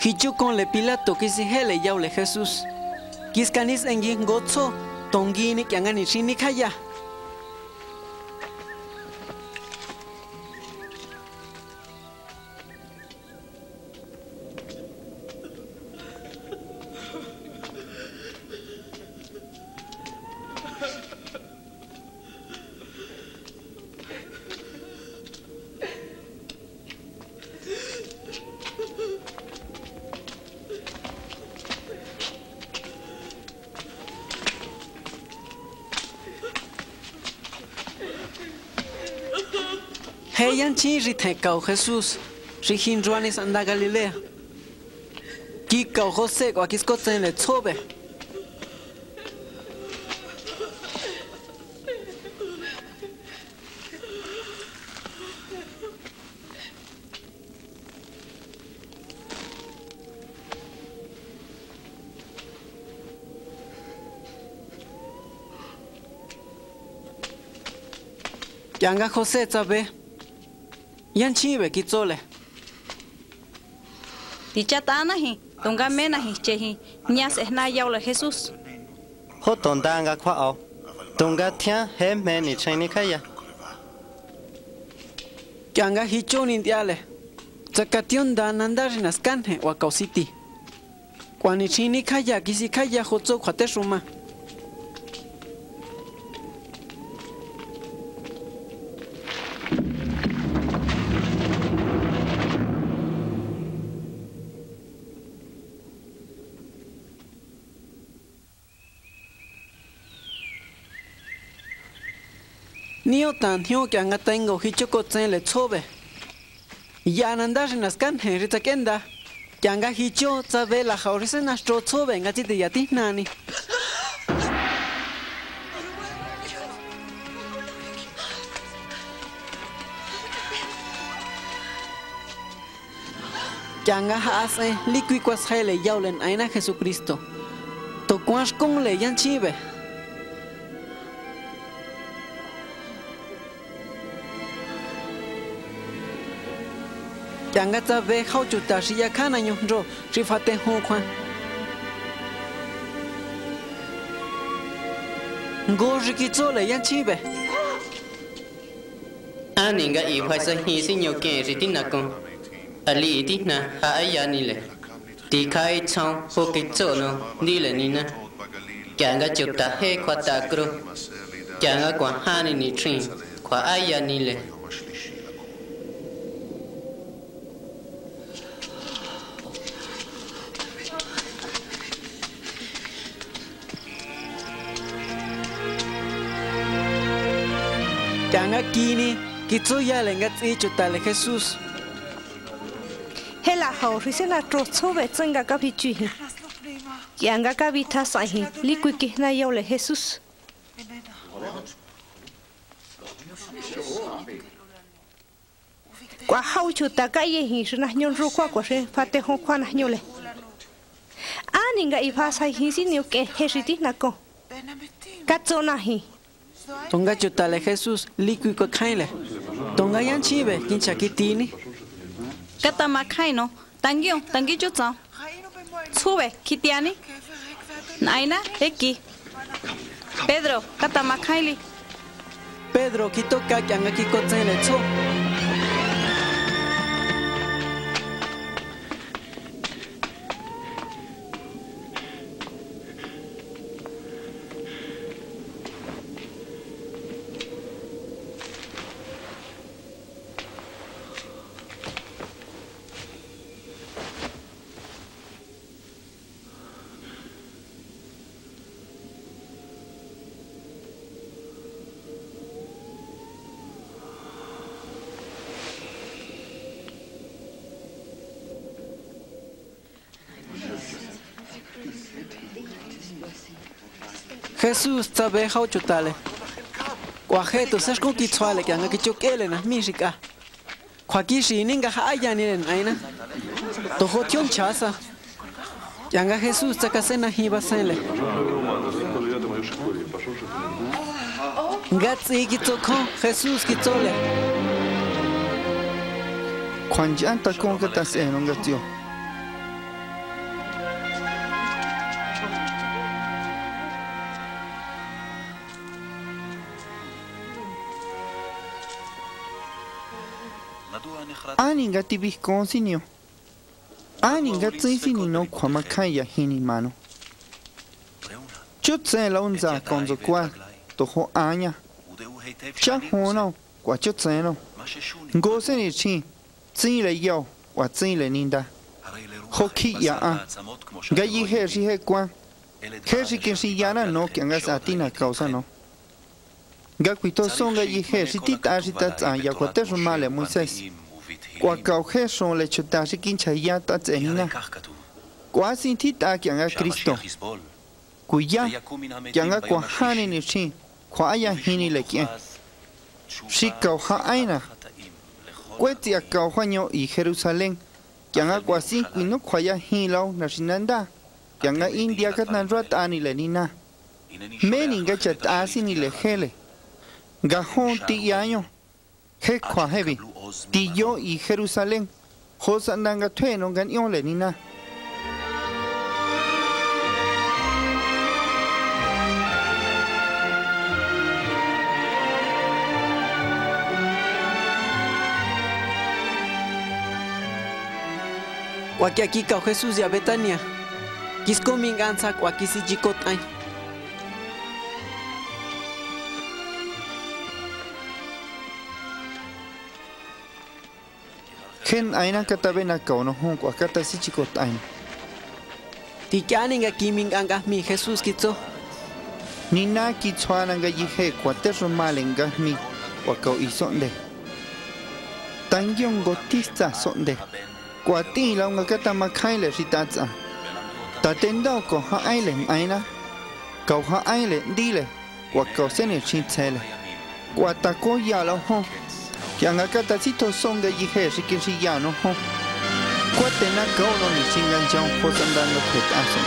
Hichukon le Pilato kisihele yaule Jesús. Kiskanis engin gozo, tongini kiangani shinikaya. Heyan chi ritekao Jesús, Rijin Juanes anda Galilea. Kikao José guaquiscote en el sobe. Yanga José sabe. Yanchive kitsole. Tichatanahi, tongamenahi chehi, ñas esnaya ole Jesús. Hotondanga kwao, tongatia hemeni chenikaya. Yanga hichun indiale, tzakation dan andarinas canje o acausiti. Kwanichinikaya kisikaya hotso kwateshuma. Nio tan hijo que anga tengo hichocotsen le sobe. Ya nandas en ascan herita kenda. Que anga hicho sabe la jaurese nastro sobe en gatite yatis nani. Que anga hace liquicuas hele yaulen aina Jesucristo. Tocuas con le yanchive. Yangata ve hauchuta shiyakana yondro, shifate hokwan. Gorri kitsole yanchibe. Aninga ihuasa hisinyo kenri tinakon. Ali itina haayanile. Tikai chon hokitsono nilenina. Yanga chuta he kwatakro. Yanga kwa hanini trin, kwa ayanile. Kini, Kitsuya lengat hecho tal Jesús. Hela haurisen la trozove tsanga kapichi. Yanga kabita sahi, liquiki na yole Jesús. Kwa haucho takaye hishna nyon rukwa kwa se fate honkwa na nyole. Aninga ifasa hisinio ke heshiti nako. Katsonahi. Tonga chutale Jesús, liquico caile. Tonga yanchive, quinchaquitini. Catamacaino, tanguio, tanguichuza. Sube, kitiani. Naina, eki. Pedro, catamacaili. Pedro quito kakian aquí cotenecho. Jesús tabeja o chutale. Cuajeto, seas con quichuale, que han aquí choquelen las mísicas. Cuaquishi, ninga hayan en aina. Tojotion chaza. Yanga Jesús, tacacena jibasenle. Gatsi quitocón, Jesús quitole. Cuan llanta con que estás en un gatio. Aninga tibiscón sinio. Aninga tsinino cuamacaya hinimano. Chutse la unza con su cual, tojo aña. Chajono, cuachutseno. Gosen y chin, tsile yo, cuatsile ninda. Hoki ya a. Galli hersi hecuan. Hersi que si yana no, que angas atina causa no. Gacuito son galli hersi titazitats a yacuaterro male Moisés. Cuacauge son lechotasi quinchayata tsenina. Cuasintita quianga Cristo. Cuya, quianga cuajani nichi, cuaya hini lequien. Si cauja aina. Cuetia caujaño y Jerusalén. Quianga cuasin cuino cuaya hilau nasinanda. Quianga India catanrat ani lenina. Meninga chatasi ni lejele. Gajón tiaño. Hekwa hebi, Tillo y Jerusalén, Josa Nangatueno ganó Lenina. Cuaquiaquica Jesús de Betania, Quisco Minganza, Cuaquisi Jicotay. Gen aina katabena kauno hunko akata sichikot aina. Tikaninga kiming anga mi Jesús kitso. Nina kitsoananga yihe kwaterro malenga mi wakau isonde. Tangion gotista sonde. Kwati la unga kata makaile sitatsa. Tatendao ko haile aina. Kau haile dile wakau sene chintsele. Kwatako yalo hon. Yangacatacito son de Yijesi que si ya no cuatena cauno ni chingan ya un poco andando que hacen.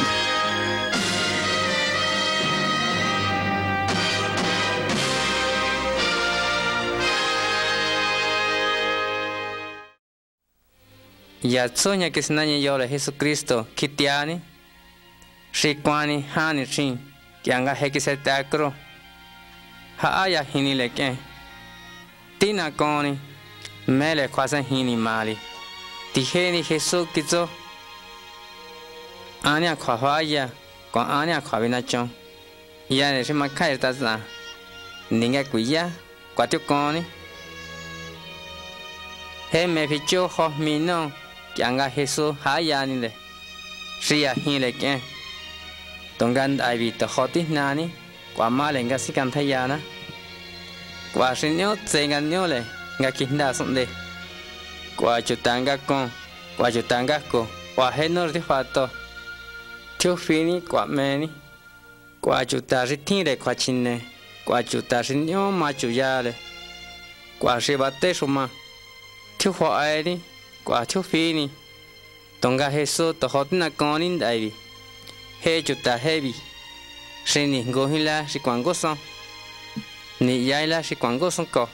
Y al soña que se nañe yo le Jesucristo, Kitiani, Shikwani, Hani, Shin, Yangaje que se te acro, Haaya Hinile que. Tina Coni, Mele Quasan Hini Mali. Tijeni Jesús Kitso. Ania Quahaya, con Ania Quabinachon. Yan es una carta. Ninga Cuya, Quatio Coni. He me fichó Hosmino, Yanga Jesús Hayanile. Sia Hileken. Tongan Ivita Hotis Nani, Quamalenga Sicantayana. Guachinio tsenganiole, gaquinda sonde. Guachutanga con, guachutangasco, guajenor de fato. Chufini, guameni, guachutazitire, guachine, guachutazinio machuyale, guachibatesuma, chufaeri, guachufini. Tonga Jesús tojotina conin daivi. Hechuta heavy. Sinin gohila, siquangosan. Ni yaila si cuando son co,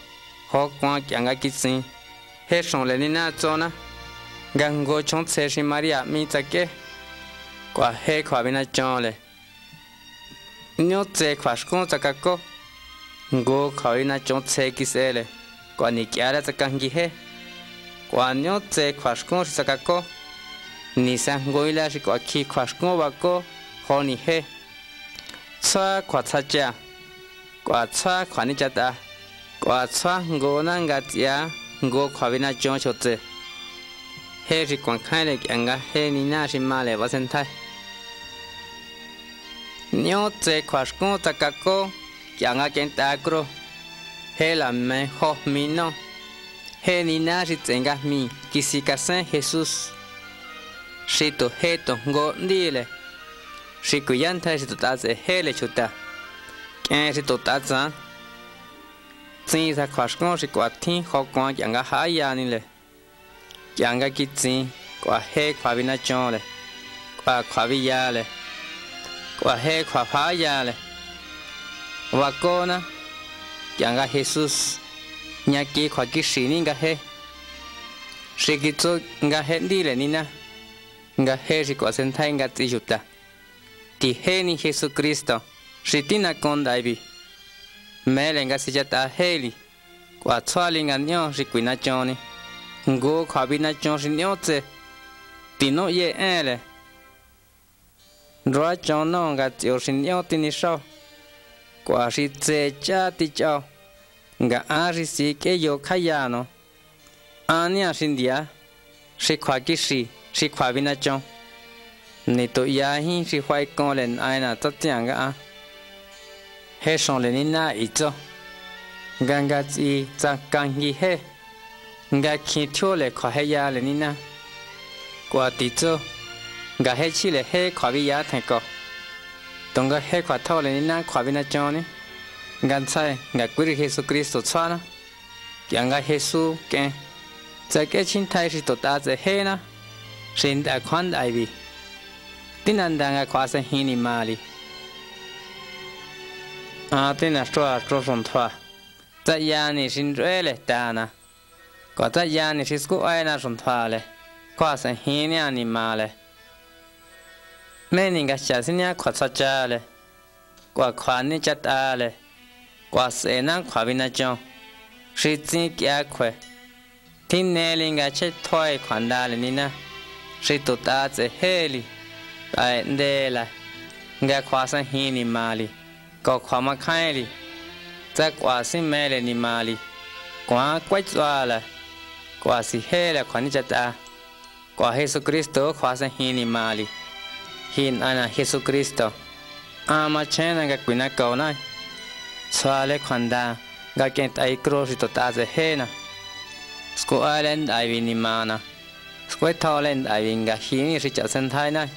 ho cuan kianga kitsin, hechon lenina zona, gango chon seshi maria mitake, qua he coabina chonle. No te quascon sacaco, Go Karina John Tekis Ele, Guanikiara Takangihe, Guanio Te Quashkon Sakako, Nisan Goila Shikoaki Quashkon Bako, Honi He, Tsa Quataja, Guatsa Quanijata, Guatsa Gonangatia, Go Karina John Chote, Heri Quankanek and Gaheninashi Male Vasentai. Nio Te Quashkon Takako. Yanga Kentacro, Hela me hosmino, Henina tengas mi, Kisikasen Jesús. Shito heto go dile, Shikuyanta shitotase hele chuta, Ken shitotasa, Zinza Kwashkon Shikuatin Hokon Yanga Hayanile, Yanga Kitsin, Kwahe Kwabinachole, Kwakwavillale, Kwahe Kwapayale. Vacona, Yanga Jesús, Ñaki Quakishini Gahe, Shikitsu Gahe Dilenina, Gahe Shikuasenta Gatiyuta, Tiheni Jesucristo, Shitina Kondaibi, Melengasillata Heli, Quatsualinganyon Shiquinachoni, Go Kabinachon Shinyote, Tino Ye Ele, Drachonon Gatio Shinyotinisho. Quasi te chatichao, Gaari si que yo callano. Ania sindia, si quakishi, si quabinachon. Nito yahin si huaycolen aina tatianga. Heson lenina ito. Gangati takangi he. Gakitole quaheya lenina. Quatito. Gahechile he quabiya tenko. Tonga hekwa tole nina kwa binachoni. Gansae, gakwiri Jesucristo tsana. Kianga Jesu ken. Zakechin taishi totaze hena. Shinda kwanda aibi. Tinandanga kwase hini mali. Atina shtoa shtoson twa. Zayani shindrele tana. Kwa zayani shisku aina shontwale. Kwase hini animale. Meninga chasinia quasachale, Quaquani chatale, Quasena quabinajon, Shitzik yaque, Tinelinga chetoi quandalinina, Shitutaze heli, Taendela, Gaquasan hini mali, Coquama kindly, Zaquasin meleni mali, Qua quetzala, Quasi hela quanichata, Qua Jesucristo quasan hini mali. Hin ana Jesucristo, ama chena gakwina kaunai, suale kwanda gakent ay crosito taze hena, skualen ay vinimana, skuetolen ay vinga hini richasentaina,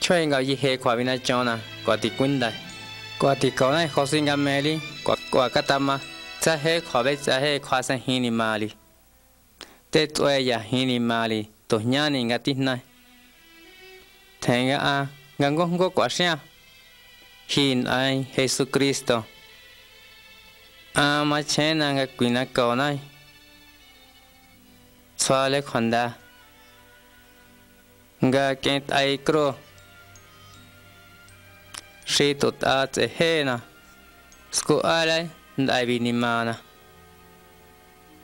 chuenga yihe kwabina chona, kwatikwinda, kwatikaunai josinga meli, kwakatama, zahe kwabe zahe kwasen hini mali, tetueya hini mali, toñani gatisnai. Tenga a gangongo quasia. Hin ay Jesucristo. Ama chena gakwina kaonai. Suale kwanda. Ga kent ay kro. Shitot ate hena. Sku ale ndaibi nimana.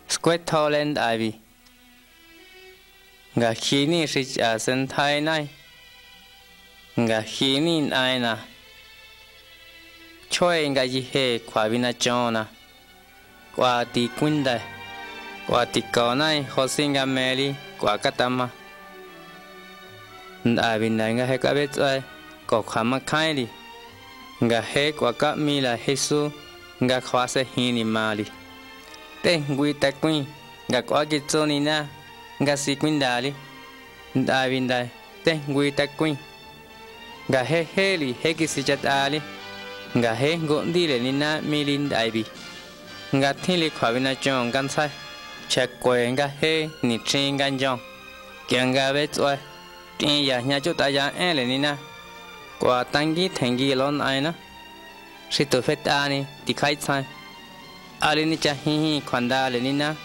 Squetole ndaibi. Ga kini shich asen tainai. Ngahinin aina Choe ngayihe kwa binachona Kwa tikwinda Kwa tikonai hosinga meli Kwa katama Ndabinda ngahe kabetsae Kwa kama kaili Ngahe kwa kamila Jesu Ngakwase hini mali Tengui takwin Ngakwa kitsoni na Ngasikwindali Ndabinda Tengui takwin Gahe heli hekisichat ali, Gahe gondile nina milind aibi, Gatili kwabinachon gansai, Chakwe ngahe ni chinganjon, Kiangabetswe, Kinya nyachutaya elenina, Kwatangi tengilon aina, Shitofetani tikaitsan, Alinichahihi kwandalenina.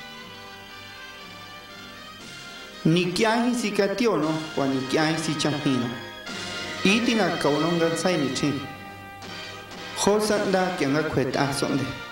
Nikiahi sikationo, Kwanikiahi sichahino. Y tiene a cabrón ganza y nichín. Josanda que anda cueta sonde.